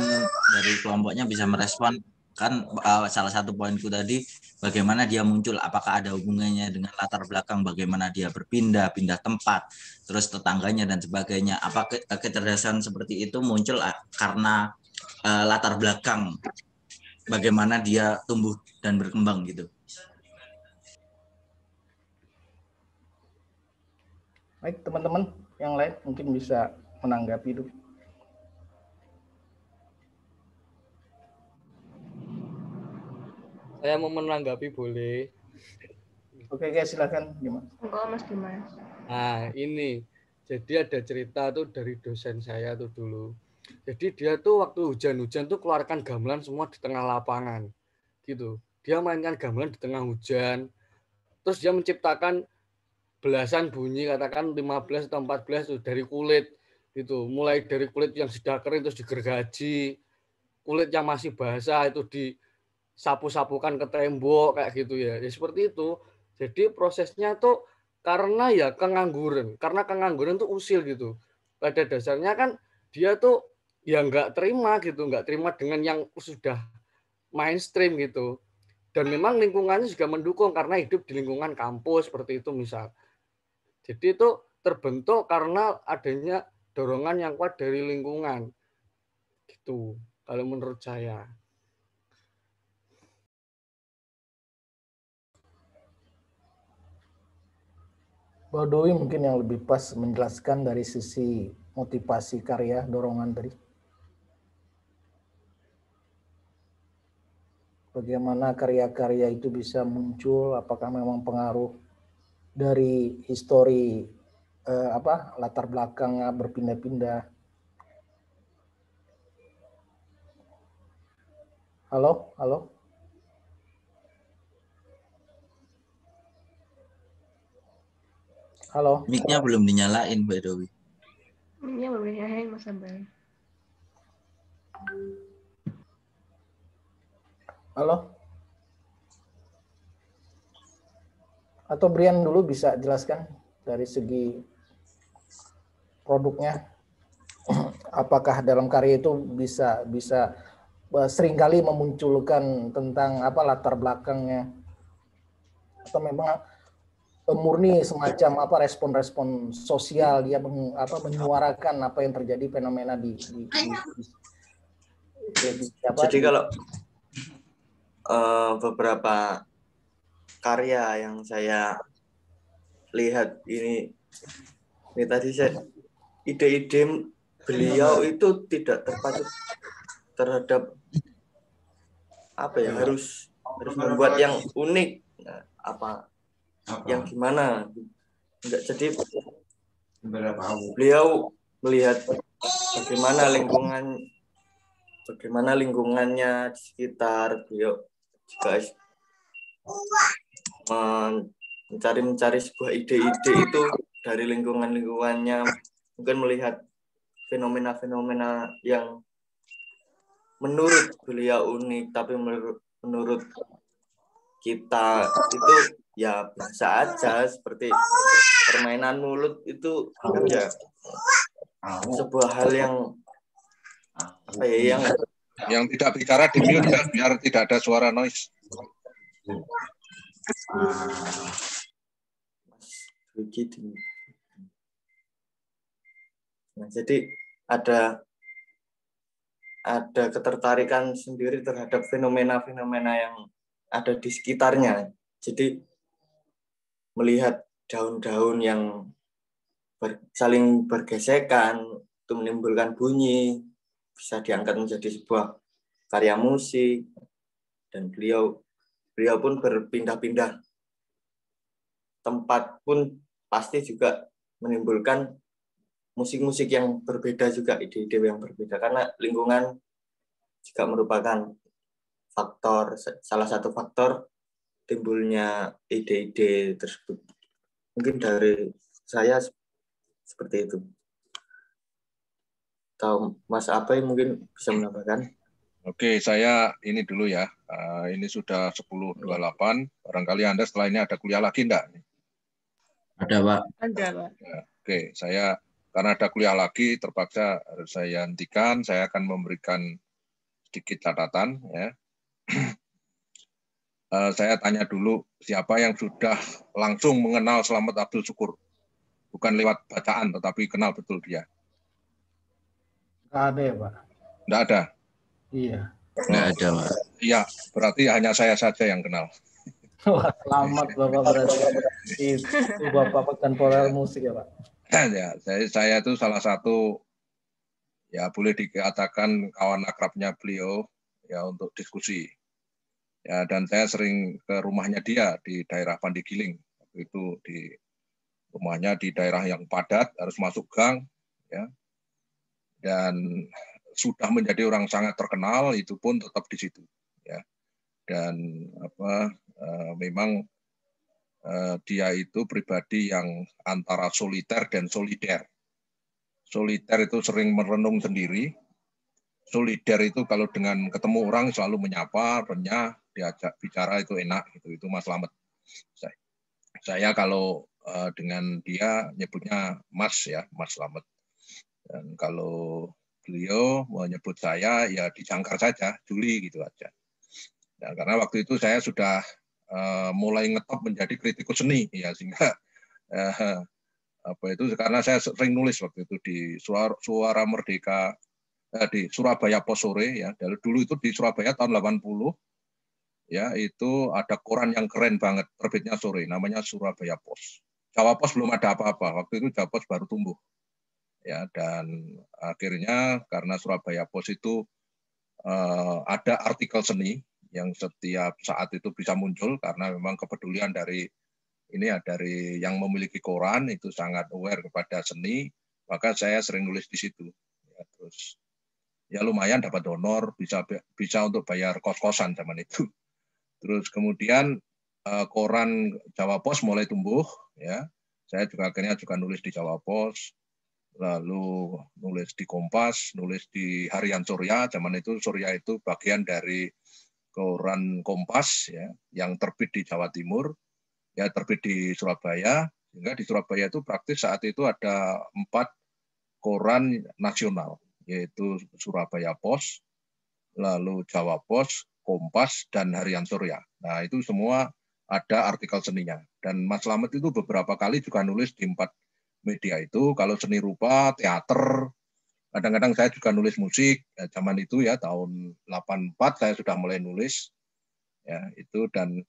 dari kelompoknya bisa merespon kan uh, salah satu poinku tadi bagaimana dia muncul, apakah ada hubungannya dengan latar belakang, bagaimana dia berpindah, pindah tempat, terus tetangganya dan sebagainya. Apa ke kecerdasan seperti itu muncul uh, karena Uh, latar belakang bagaimana dia tumbuh dan berkembang gitu. Baik, teman-teman yang lain mungkin bisa menanggapi dulu. Saya mau menanggapi boleh. Oke, guys, silakan gimana? Enggak, Mas Dimas. Nah, ini jadi ada cerita tuh dari dosen saya tuh dulu. Jadi dia tuh waktu hujan-hujan tuh keluarkan gamelan semua di tengah lapangan, gitu. Dia mainkan gamelan di tengah hujan, terus dia menciptakan belasan bunyi, katakan lima belas atau empat belas tuh dari kulit, gitu. Mulai dari kulit yang sudah kering terus digergaji, kulit yang masih basah itu disapu-sapukan ke tembok kayak gitu ya. Ya seperti itu. Jadi prosesnya tuh karena ya kengangguran, karena kengangguran tuh usil gitu. Pada dasarnya kan dia tuh ya nggak terima gitu, nggak terima dengan yang sudah mainstream gitu. Dan memang lingkungannya juga mendukung karena hidup di lingkungan kampus seperti itu misal. Jadi itu terbentuk karena adanya dorongan yang kuat dari lingkungan. Gitu, kalau menurut saya. Baydowi mungkin yang lebih pas menjelaskan dari sisi motivasi karya, dorongan tadi. Bagaimana karya-karya itu bisa muncul, apakah memang pengaruh dari histori, eh, apa latar belakangnya berpindah-pindah. Halo, halo. Halo. Mic-nya belum dinyalain, Baydowi. Ini berbeda-beda, Mas Abang. Halo? Atau Brian dulu bisa jelaskan dari segi produknya, apakah dalam karya itu bisa bisa seringkali memunculkan tentang apa latar belakangnya, atau memang murni semacam apa respon-respon sosial dia meng, apa menyuarakan apa yang terjadi fenomena di, di, di, di, di, di apa, jadi di, kalau uh, beberapa karya yang saya lihat ini ini tadi saya ide-ide beliau itu tidak terpacu terhadap apa ya, harus harus membuat yang unik, nah, apa yang gimana enggak, jadi beliau melihat bagaimana lingkungan bagaimana lingkungannya di sekitar, beliau juga mencari mencari sebuah ide-ide itu dari lingkungan-lingkungannya, mungkin melihat fenomena-fenomena yang menurut beliau unik tapi menurut menurut kita itu ya biasa aja, seperti permainan mulut itu kan ya sebuah hal yang apa ya, yang yang tidak bicara di mute ya, biar tidak ada suara noise. Nah, jadi ada ada ketertarikan sendiri terhadap fenomena-fenomena yang ada di sekitarnya. Jadi melihat daun-daun yang ber, saling bergesekan, itu menimbulkan bunyi, bisa diangkat menjadi sebuah karya musik, dan beliau beliau pun berpindah-pindah tempat pun pasti juga menimbulkan musik-musik yang berbeda juga, ide-ide yang berbeda, karena lingkungan juga merupakan faktor, salah satu faktor timbulnya ide-ide tersebut. Mungkin dari saya seperti itu. Tahu Mas Apai mungkin bisa menambahkan? Oke, saya ini dulu ya. Ini sudah sepuluh dua puluh delapan. Barangkali Anda setelah ini ada kuliah lagi enggak? Ada, Pak. Ada, Pak. Oke, saya karena ada kuliah lagi terpaksa harus saya hentikan. Saya akan memberikan sedikit catatan ya. Uh, saya tanya dulu siapa yang sudah langsung mengenal Slamet Abdul Sjukur, bukan lewat bacaan tetapi kenal betul dia. Nggak ada ya, Pak? Nggak ada. Iya. Nggak ada, Pak. Iya, berarti hanya saya saja yang kenal. Wah, selamat Bapak berarti itu Bapak kontemporer musik ya, Pak. Ya, saya saya itu salah satu ya boleh dikatakan kawan akrabnya beliau ya untuk diskusi. Ya, dan saya sering ke rumahnya dia di daerah Pandigiling. Itu di rumahnya di daerah yang padat, harus masuk gang, ya. Dan sudah menjadi orang sangat terkenal, itu pun tetap di situ, ya. Dan apa, eh, memang eh, dia itu pribadi yang antara soliter dan solider. Soliter itu sering merenung sendiri. Solider itu kalau dengan ketemu orang selalu menyapa, renyah, diajak bicara itu enak, gitu. Itu Mas Slamet. Saya, saya kalau uh, dengan dia nyebutnya Mas ya, Mas Slamet. Dan kalau beliau menyebut saya ya dijangkar saja, Juli gitu aja. Dan karena waktu itu saya sudah uh, mulai ngetop menjadi kritikus seni ya, sehingga uh, apa itu karena saya sering nulis waktu itu di Suara, Suara Merdeka eh, di Surabaya Pos sore ya. Dari dulu itu di Surabaya tahun delapan puluh ya, itu ada koran yang keren banget terbitnya sore, namanya Surabaya Pos. Jawa Pos belum ada apa-apa, waktu itu Jawa Pos baru tumbuh ya. Dan akhirnya karena Surabaya Pos itu eh, ada artikel seni yang setiap saat itu bisa muncul, karena memang kepedulian dari ini ya, dari yang memiliki koran itu sangat aware kepada seni, maka saya sering nulis di situ ya. Terus ya lumayan dapat donor, bisa bisa untuk bayar kos-kosan zaman itu. Terus kemudian koran Jawa Pos mulai tumbuh ya. Saya juga akhirnya juga nulis di Jawa Pos, lalu nulis di Kompas, nulis di Harian Surya. Zaman itu Surya itu bagian dari koran Kompas ya, yang terbit di Jawa Timur ya, terbit di Surabaya. Sehingga di Surabaya itu praktis saat itu ada empat koran nasional, yaitu Surabaya Pos, lalu Jawa Pos, Kompas, dan Harian Surya. Nah, itu semua ada artikel seninya. Dan Mas Slamet itu beberapa kali juga nulis di empat media itu. Kalau seni rupa, teater, kadang-kadang saya juga nulis musik. Ya, zaman itu ya, tahun delapan puluh empat saya sudah mulai nulis. Ya, itu. Dan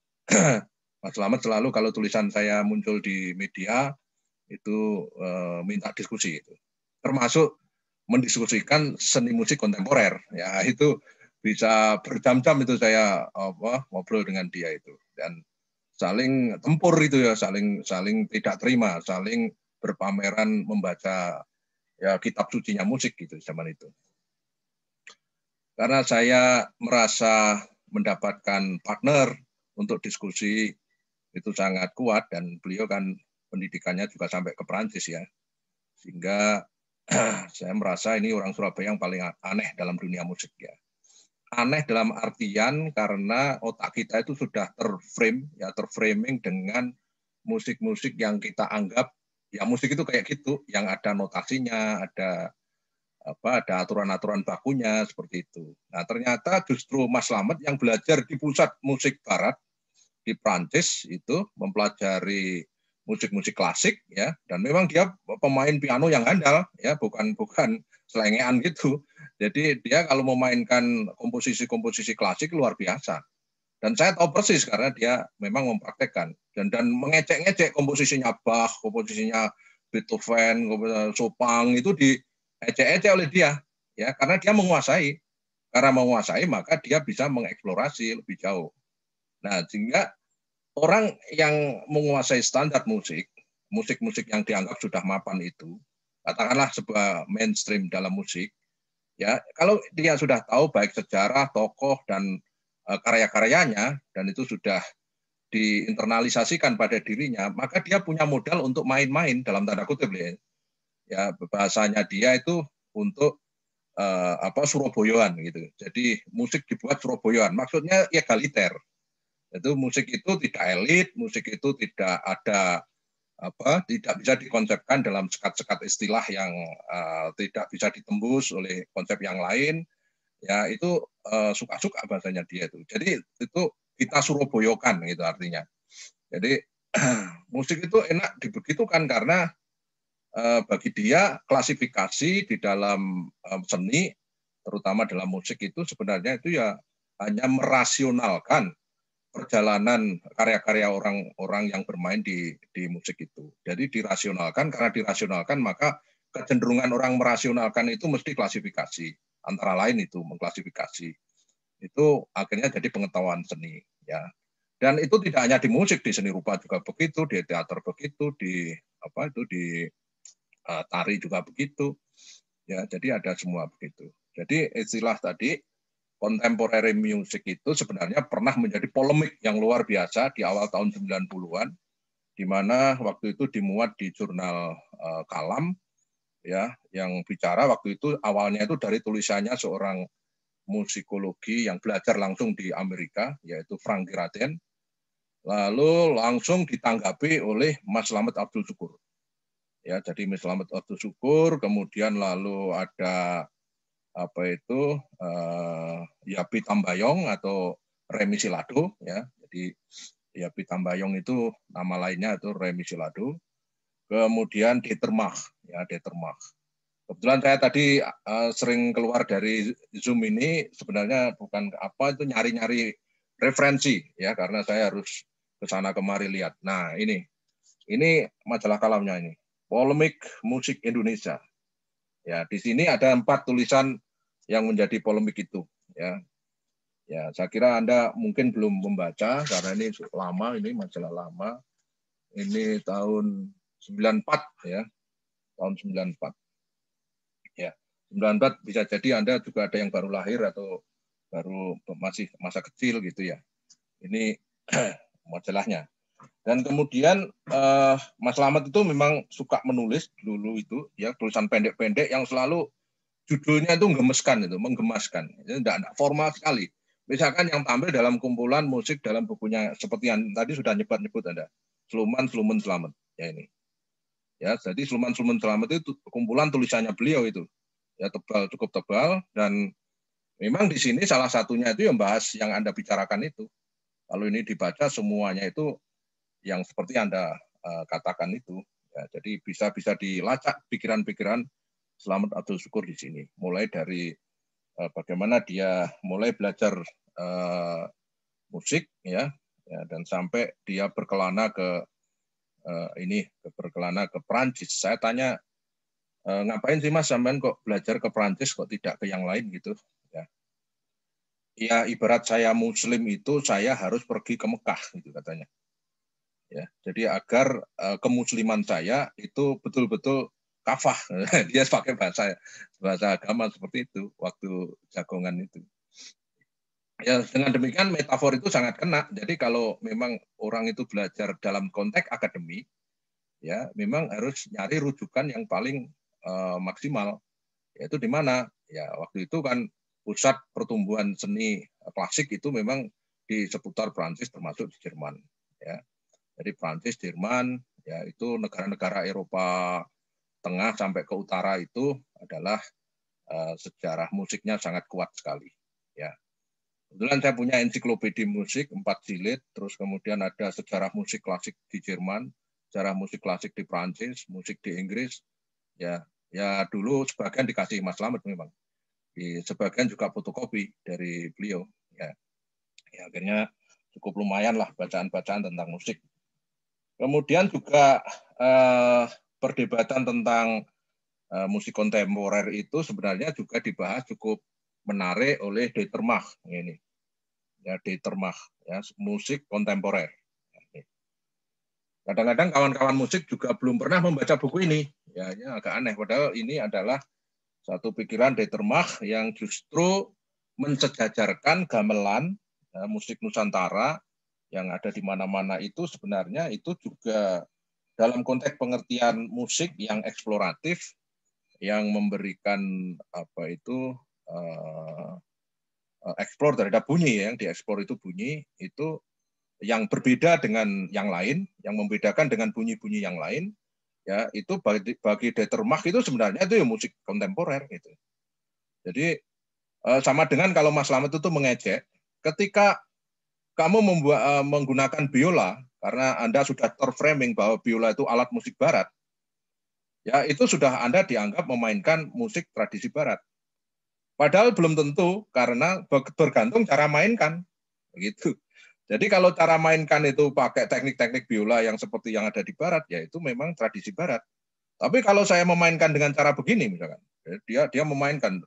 Mas Slamet selalu kalau tulisan saya muncul di media, itu eh, minta diskusi. Termasuk mendiskusikan seni musik kontemporer. Ya, itu bisa berjam-jam itu saya apa ngobrol dengan dia itu, dan saling tempur itu ya, saling saling tidak terima, saling berpameran membaca ya kitab sucinya musik gitu zaman itu. Karena saya merasa mendapatkan partner untuk diskusi itu sangat kuat, dan beliau kan pendidikannya juga sampai ke Perancis ya, sehingga saya merasa ini orang Surabaya yang paling aneh dalam dunia musik ya. Aneh dalam artian karena otak kita itu sudah terframe ya, terframing dengan musik-musik yang kita anggap ya musik itu kayak gitu, yang ada notasinya, ada apa, ada aturan-aturan bakunya seperti itu. Nah, ternyata justru Mas Slamet yang belajar di pusat musik barat di Prancis itu mempelajari musik-musik klasik ya, dan memang dia pemain piano yang handal ya, bukan bukan selengean gitu. Jadi dia kalau memainkan komposisi-komposisi klasik luar biasa. Dan saya tahu persis karena dia memang mempraktekkan dan dan mengecek-ngecek komposisinya Bach, komposisinya Beethoven, komposisinya Chopin itu diecek-ecek oleh dia, ya karena dia menguasai. Karena menguasai maka dia bisa mengeksplorasi lebih jauh. Nah, sehingga orang yang menguasai standar musik, musik-musik yang dianggap sudah mapan itu, katakanlah sebuah mainstream dalam musik, ya kalau dia sudah tahu baik sejarah, tokoh dan karya-karyanya dan itu sudah diinternalisasikan pada dirinya, maka dia punya modal untuk main-main dalam tanda kutip, ya bahasanya dia itu untuk eh, apa Surabayaan gitu. Jadi musik dibuat Surabayaan, maksudnya egaliter. Itu musik itu tidak elit, musik itu tidak ada apa, tidak bisa dikonsepkan dalam sekat-sekat istilah yang eh, tidak bisa ditembus oleh konsep yang lain. Ya itu uh, suka-suka bahasanya dia itu. Jadi itu kita Surabayakan gitu artinya. Jadi musik itu enak dibegitukan karena uh, bagi dia klasifikasi di dalam um, seni, terutama dalam musik itu sebenarnya itu ya hanya merasionalkan perjalanan karya-karya orang-orang yang bermain di di musik itu. Jadi dirasionalkan, karena dirasionalkan maka kecenderungan orang merasionalkan itu mesti klasifikasi. Antara lain itu mengklasifikasi, itu akhirnya jadi pengetahuan seni, ya. Dan itu tidak hanya di musik, di seni rupa juga begitu, di teater begitu, di apa itu di uh, tari juga begitu, ya. Jadi ada semua begitu. Jadi istilah tadi contemporary music itu sebenarnya pernah menjadi polemik yang luar biasa di awal tahun sembilan puluhan, di mana waktu itu dimuat di jurnal uh, Kalam. Ya, yang bicara waktu itu awalnya itu dari tulisannya seorang musikologi yang belajar langsung di Amerika, yaitu Frank Kiraten, lalu langsung ditanggapi oleh Mas Slamet Abdul Sjukur. Ya, jadi Mas Slamet Abdul Sjukur, kemudian lalu ada apa itu uh, Yapi Tambayong atau Remisolado, ya. Jadi Yapi Tambayong itu nama lainnya itu Remisolado. Kemudian Dieter Mach, ya Dieter Mach. Kebetulan saya tadi uh, sering keluar dari Zoom ini sebenarnya bukan apa itu nyari-nyari referensi, ya karena saya harus ke sana kemari lihat. Nah, ini. Ini majalah Kalamnya ini. Polemik musik Indonesia. Ya, di sini ada empat tulisan yang menjadi polemik itu, ya. Ya, saya kira Anda mungkin belum membaca karena ini lama, ini majalah lama. Ini tahun sembilan puluh empat, ya tahun sembilan puluh empat, ya sembilan puluh empat, bisa jadi Anda juga ada yang baru lahir atau baru masih masa kecil gitu, ya ini majalahnya. Dan kemudian eh, Mas Slamet itu memang suka menulis dulu itu, ya tulisan pendek-pendek yang selalu judulnya itu menggemaskan itu menggemaskan jadi tidak, tidak formal sekali. Misalkan yang tampil dalam kumpulan musik dalam bukunya seperti yang tadi sudah nyebut-nyebut Anda, Sluman Slumen Slamet, ya ini. Ya, jadi Sluman-Slumen Slamet itu kumpulan tulisannya beliau itu. Ya tebal, cukup tebal, dan memang di sini salah satunya itu yang bahas yang Anda bicarakan itu. Kalau ini dibaca semuanya itu yang seperti Anda uh, katakan itu, ya, jadi bisa bisa dilacak pikiran-pikiran Slamet Abdul Sjukur di sini. Mulai dari uh, bagaimana dia mulai belajar uh, musik, ya, ya, dan sampai dia berkelana ke Uh, ini berkelana ke Perancis. Saya tanya, uh, ngapain sih Mas sampean kok belajar ke Perancis kok tidak ke yang lain gitu? Ya, ya ibarat saya Muslim itu saya harus pergi ke Mekah gitu katanya. Ya, jadi agar uh, kemusliman saya itu betul-betul kafah. Dia pakai bahasa bahasa agama seperti itu waktu jagongan itu. Ya, dengan demikian metafor itu sangat kena. Jadi kalau memang orang itu belajar dalam konteks akademik, ya memang harus nyari rujukan yang paling uh, maksimal. Yaitu di mana? Ya waktu itu kan pusat pertumbuhan seni klasik itu memang di seputar Prancis, termasuk di Jerman. Ya, jadi Prancis, Jerman, ya itu negara-negara Eropa Tengah sampai ke Utara itu adalah uh, sejarah musiknya sangat kuat sekali. Ya. Kebetulan saya punya ensiklopedia musik empat jilid, terus kemudian ada sejarah musik klasik di Jerman, sejarah musik klasik di Prancis, musik di Inggris, ya, ya dulu sebagian dikasih Mas Slamet memang, di sebagian juga fotokopi dari beliau, ya, ya akhirnya cukup lumayan lah bacaan-bacaan tentang musik. Kemudian juga eh, perdebatan tentang eh, musik kontemporer itu sebenarnya juga dibahas cukup menarik oleh Dieter Mach ini. Ya, Dieter Mach, ya, musik kontemporer. Kadang-kadang kawan-kawan musik juga belum pernah membaca buku ini. Ya, ini agak aneh, padahal ini adalah satu pikiran Dieter Mach yang justru mensejajarkan gamelan ya, musik Nusantara yang ada di mana-mana itu sebenarnya itu juga dalam konteks pengertian musik yang eksploratif, yang memberikan apa itu eh, eksplor terhadap bunyi, yang dieksplor itu bunyi, itu yang berbeda dengan yang lain, yang membedakan dengan bunyi-bunyi yang lain, ya itu bagi, bagi Dieter Mach itu sebenarnya itu ya musik kontemporer gitu. Jadi sama dengan kalau Mas Slamet itu mengejek, ketika kamu membuat, menggunakan biola karena Anda sudah terframing bahwa biola itu alat musik barat, ya itu sudah Anda dianggap memainkan musik tradisi barat. Padahal belum tentu karena bergantung cara mainkan, begitu. Jadi kalau cara mainkan itu pakai teknik-teknik biola yang seperti yang ada di barat, ya itu memang tradisi barat. Tapi kalau saya memainkan dengan cara begini, misalkan, dia dia memainkan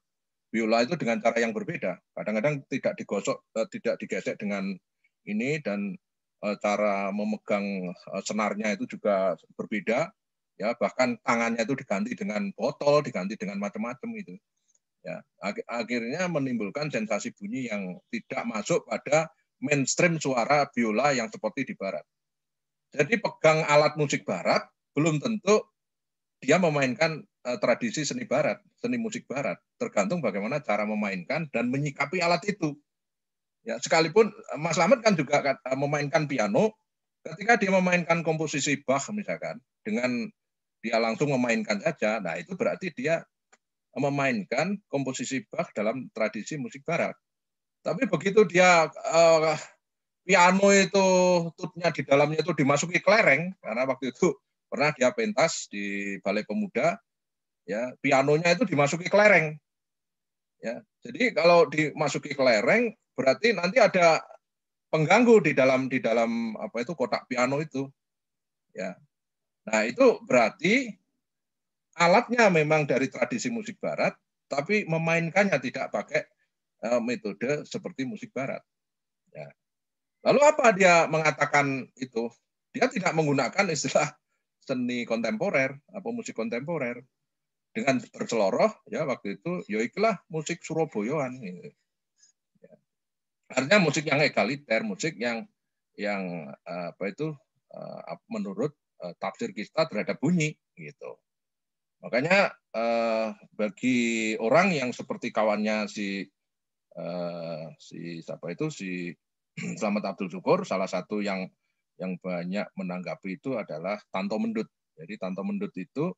biola itu dengan cara yang berbeda. Kadang-kadang tidak digosok, tidak digesek dengan ini, dan cara memegang senarnya itu juga berbeda. Ya, bahkan tangannya itu diganti dengan botol, diganti dengan macam-macam itu. Ya, akhirnya menimbulkan sensasi bunyi yang tidak masuk pada mainstream suara biola yang seperti di barat. Jadi pegang alat musik barat, belum tentu dia memainkan uh, tradisi seni barat, seni musik barat, tergantung bagaimana cara memainkan dan menyikapi alat itu. Ya, sekalipun Mas Slamet kan juga uh, memainkan piano, ketika dia memainkan komposisi Bach misalkan, dengan dia langsung memainkan saja, nah itu berarti dia memainkan komposisi Bach dalam tradisi musik barat. Tapi begitu dia eh, piano itu tutnya di dalamnya itu dimasuki kelereng, karena waktu itu pernah dia pentas di Balai Pemuda, ya pianonya itu dimasuki kelereng, ya jadi kalau dimasuki kelereng berarti nanti ada pengganggu di dalam di dalam apa itu kotak piano itu, ya nah itu berarti alatnya memang dari tradisi musik barat, tapi memainkannya tidak pakai metode seperti musik barat. Ya. Lalu apa dia mengatakan itu? Dia tidak menggunakan istilah seni kontemporer atau musik kontemporer dengan berseloroh. Ya waktu itu, yoikilah musik Surabayaan. Gitu. Ya. Artinya musik yang egaliter, musik yang yang apa itu menurut tafsir kita terhadap bunyi gitu. Makanya eh, bagi orang yang seperti kawannya si Uh, si siapa itu si Slamet Abdul Sjukur, salah satu yang yang banyak menanggapi itu adalah Tanto Mendut. Jadi Tanto Mendut itu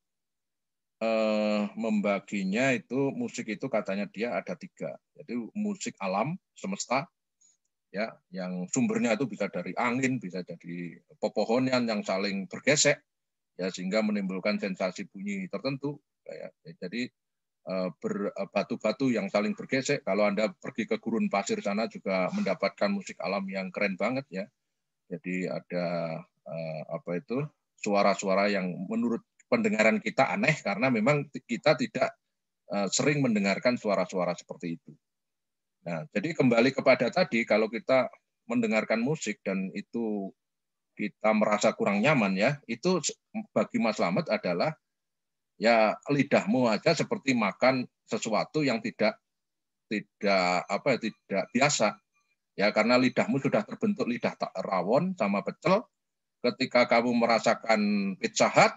uh, membaginya itu musik itu katanya dia ada tiga. Jadi musik alam semesta, ya yang sumbernya itu bisa dari angin, bisa dari pepohonan yang saling bergesek, ya sehingga menimbulkan sensasi bunyi tertentu. Ya, jadi batu-batu yang saling bergesek. Kalau Anda pergi ke gurun pasir sana juga mendapatkan musik alam yang keren banget ya. Jadi ada apa itu suara-suara yang menurut pendengaran kita aneh karena memang kita tidak sering mendengarkan suara-suara seperti itu. Nah, jadi kembali kepada tadi kalau kita mendengarkan musik dan itu kita merasa kurang nyaman ya, itu bagi Mas Slamet adalah ya lidahmu aja seperti makan sesuatu yang tidak tidak apa tidak biasa ya, karena lidahmu sudah terbentuk lidah rawon sama pecel. Ketika kamu merasakan Pizza Hut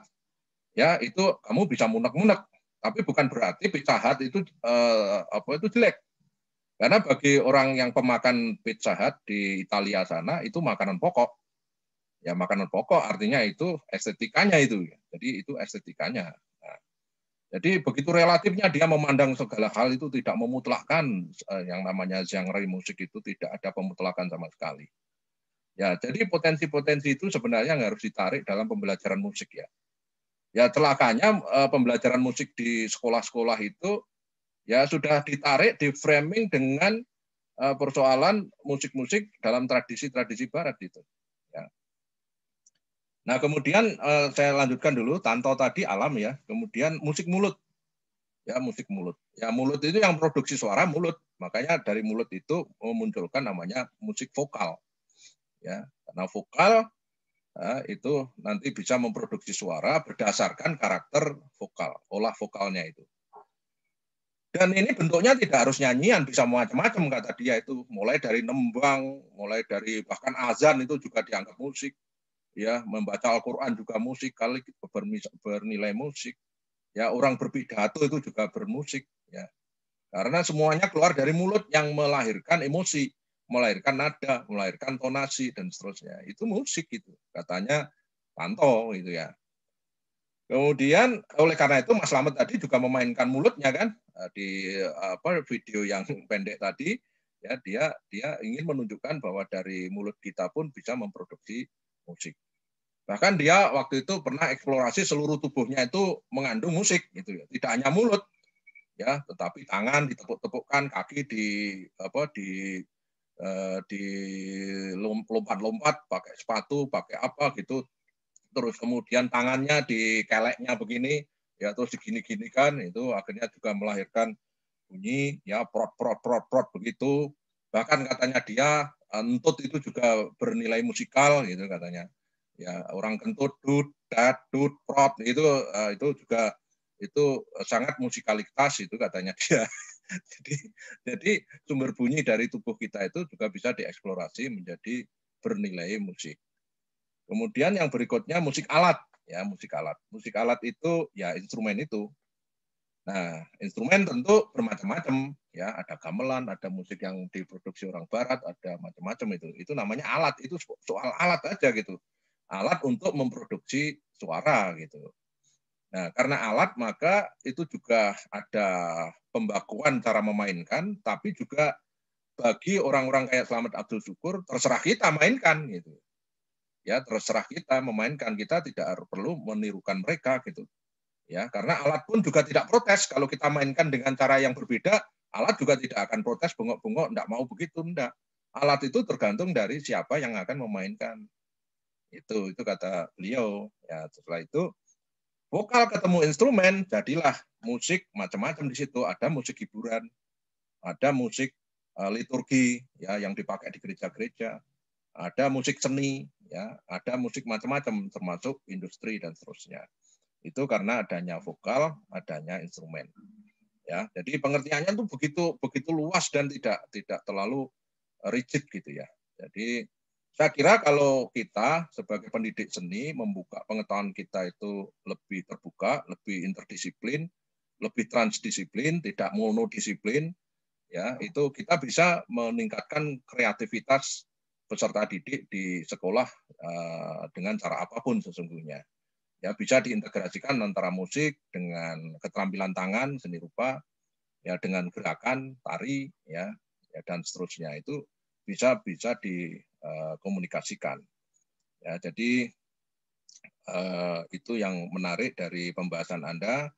ya itu kamu bisa munek-munek, tapi bukan berarti Pizza Hut itu eh, apa itu jelek, karena bagi orang yang pemakan Pizza Hut di Italia sana itu makanan pokok ya, makanan pokok artinya itu estetikanya itu ya. Jadi itu estetikanya. Jadi begitu relatifnya dia memandang segala hal itu tidak memutlakkan, yang namanya genre musik itu tidak ada pemutlakan sama sekali. Ya, jadi potensi-potensi itu sebenarnya harus ditarik dalam pembelajaran musik ya. Ya celakanya pembelajaran musik di sekolah-sekolah itu ya sudah ditarik, di framing dengan persoalan musik-musik dalam tradisi-tradisi Barat itu. Ya. Nah kemudian saya lanjutkan dulu, Tanto tadi alam ya, kemudian musik mulut, ya musik mulut. Ya mulut itu yang produksi suara mulut, makanya dari mulut itu memunculkan namanya musik vokal, ya karena vokal. Nah, itu nanti bisa memproduksi suara berdasarkan karakter vokal, olah vokalnya itu. Dan ini bentuknya tidak harus nyanyian, bisa macam-macam kata dia itu, mulai dari nembang, mulai dari bahkan azan itu juga dianggap musik, ya membaca Al-Quran juga musik, kali bernilai musik, ya orang berpidato itu juga bermusik, ya karena semuanya keluar dari mulut yang melahirkan emosi, melahirkan nada, melahirkan tonasi dan seterusnya. Itu musik itu katanya Tanto gitu ya. Kemudian oleh karena itu Mas Slamet tadi juga memainkan mulutnya kan di apa video yang pendek tadi ya, dia dia ingin menunjukkan bahwa dari mulut kita pun bisa memproduksi musik. Bahkan dia waktu itu pernah eksplorasi seluruh tubuhnya itu mengandung musik gitu ya. Tidak hanya mulut ya, tetapi tangan ditepuk-tepukkan, kaki di apa di di lompat-lompat pakai sepatu, pakai apa gitu. Terus kemudian tangannya di keleknya begini, ya terus digini-gini kan, itu akhirnya juga melahirkan bunyi, ya prot-prot-prot-prot begitu. Bahkan katanya dia entut itu juga bernilai musikal gitu katanya. Ya orang kentut, dut, dat, dut, prot itu itu juga itu sangat musikalitas itu katanya dia. Jadi, jadi sumber bunyi dari tubuh kita itu juga bisa dieksplorasi menjadi bernilai musik. Kemudian yang berikutnya musik alat, ya musik alat. Musik alat itu ya instrumen itu. Nah, instrumen tentu bermacam-macam, ya ada gamelan, ada musik yang diproduksi orang Barat, ada macam-macam itu. Itu namanya alat, itu soal alat aja gitu. Alat untuk memproduksi suara gitu. Nah, karena alat maka itu juga ada pembakuan cara memainkan, tapi juga bagi orang-orang kayak Slamet Abdul Sjukur terserah kita mainkan gitu. Ya, terserah kita memainkan, kita tidak perlu menirukan mereka gitu. Ya, karena alat pun juga tidak protes kalau kita mainkan dengan cara yang berbeda, alat juga tidak akan protes bengok-bengok enggak mau begitu enggak. Alat itu tergantung dari siapa yang akan memainkan. Itu itu kata beliau. Ya, setelah itu vokal ketemu instrumen, jadilah musik macam-macam di situ. Ada musik hiburan, ada musik liturgi ya yang dipakai di gereja-gereja, ada musik seni, ya, ada musik macam-macam termasuk industri dan seterusnya. Itu karena adanya vokal, adanya instrumen. Ya, jadi pengertiannya itu begitu begitu luas dan tidak tidak terlalu rigid gitu ya. Jadi saya kira kalau kita sebagai pendidik seni membuka pengetahuan kita itu lebih terbuka, lebih interdisiplin, lebih transdisiplin, tidak monodisiplin, ya itu kita bisa meningkatkan kreativitas peserta didik di sekolah uh, dengan cara apapun sesungguhnya. Ya bisa diintegrasikan antara musik dengan keterampilan tangan seni rupa, ya dengan gerakan tari, ya, ya dan seterusnya itu bisa bisa di komunikasikan. Ya, jadi eh, itu yang menarik dari pembahasan Anda.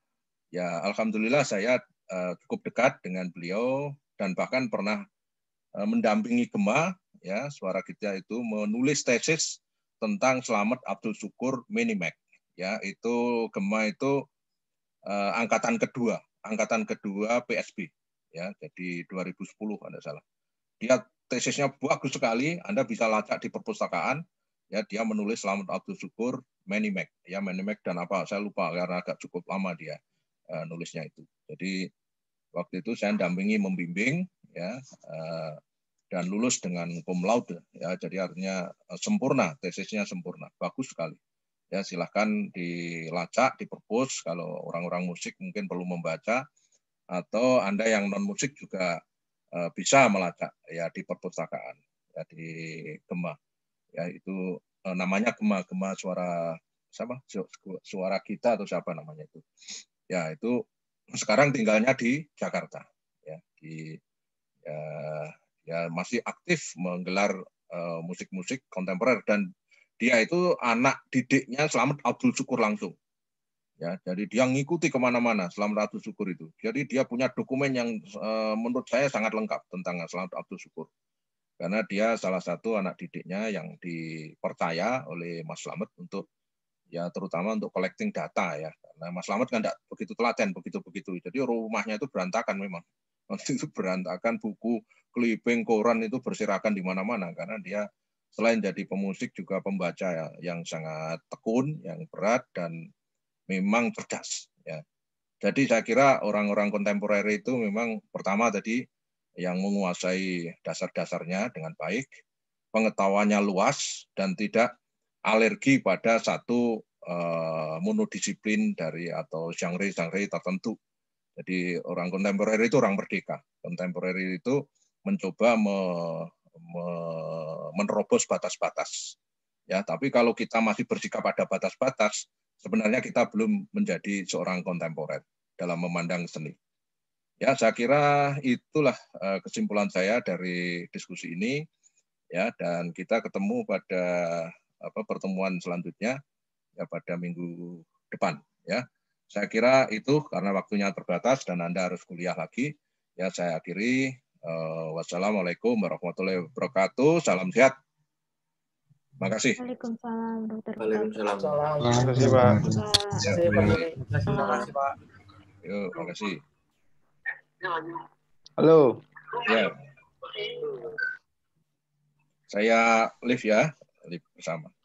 Ya, alhamdulillah saya eh, cukup dekat dengan beliau dan bahkan pernah eh, mendampingi Gema ya, Suara Kita itu menulis tesis tentang Slamet Abdul Sjukur Minimax. Ya, itu Gema itu eh, angkatan kedua, angkatan kedua P S B ya, jadi dua ribu sepuluh Anda salah. Dia tesisnya bagus sekali, Anda bisa lacak di perpustakaan. Ya, dia menulis Slamet Abdul Sjukur Minimax, ya Minimax dan apa? Saya lupa karena agak cukup lama dia uh, nulisnya itu. Jadi waktu itu saya dampingi, membimbing, ya uh, dan lulus dengan cum laude. Ya, jadi artinya uh, sempurna, tesisnya sempurna, bagus sekali. Ya, silahkan dilacak di perpus kalau orang-orang musik mungkin perlu membaca atau Anda yang non musik juga bisa melacak ya di perpustakaan ya di Gema ya itu namanya Gema Gema Suara siapa Suara Kita atau siapa namanya itu ya itu sekarang tinggalnya di Jakarta ya di ya, ya masih aktif menggelar uh, musik-musik kontemporer dan dia itu anak didiknya Slamet Abdul Sjukur langsung Ya, jadi dia ngikuti kemana-mana Slamet Abdul Sjukur itu. Jadi dia punya dokumen yang e, menurut saya sangat lengkap tentang Slamet Abdul Sjukur. Karena dia salah satu anak didiknya yang dipercaya oleh Mas Slamet untuk, ya terutama untuk collecting data ya. Karena Mas Slamet kan tidak begitu telaten, begitu-begitu. Jadi rumahnya itu berantakan memang. Waktu itu berantakan, buku, clipping, koran itu berserakan di mana-mana. Karena dia selain jadi pemusik juga pembaca yang sangat tekun, yang berat, dan memang cerdas ya. Jadi saya kira orang-orang kontemporer itu memang pertama tadi yang menguasai dasar-dasarnya dengan baik, pengetahuannya luas dan tidak alergi pada satu uh, monodisiplin dari atau genre-genre tertentu. Jadi orang kontemporer itu orang merdeka. Kontemporer itu mencoba me, me, menerobos batas-batas. Ya, tapi kalau kita masih bersikap pada batas-batas, sebenarnya kita belum menjadi seorang kontemporer dalam memandang seni. Ya, saya kira itulah kesimpulan saya dari diskusi ini. Ya, dan kita ketemu pada apa, pertemuan selanjutnya ya, pada minggu depan. Ya, saya kira itu karena waktunya terbatas dan Anda harus kuliah lagi. Ya, saya akhiri. Uh, wassalamualaikum warahmatullahi wabarakatuh. Salam sehat. Makasih. Waalaikumsalam, dokter. Waalaikumsalam. Terima kasih, Pak. Terima kasih, Pak. Yuk, makasih. Halo. Ya. Saya live ya, live bersama.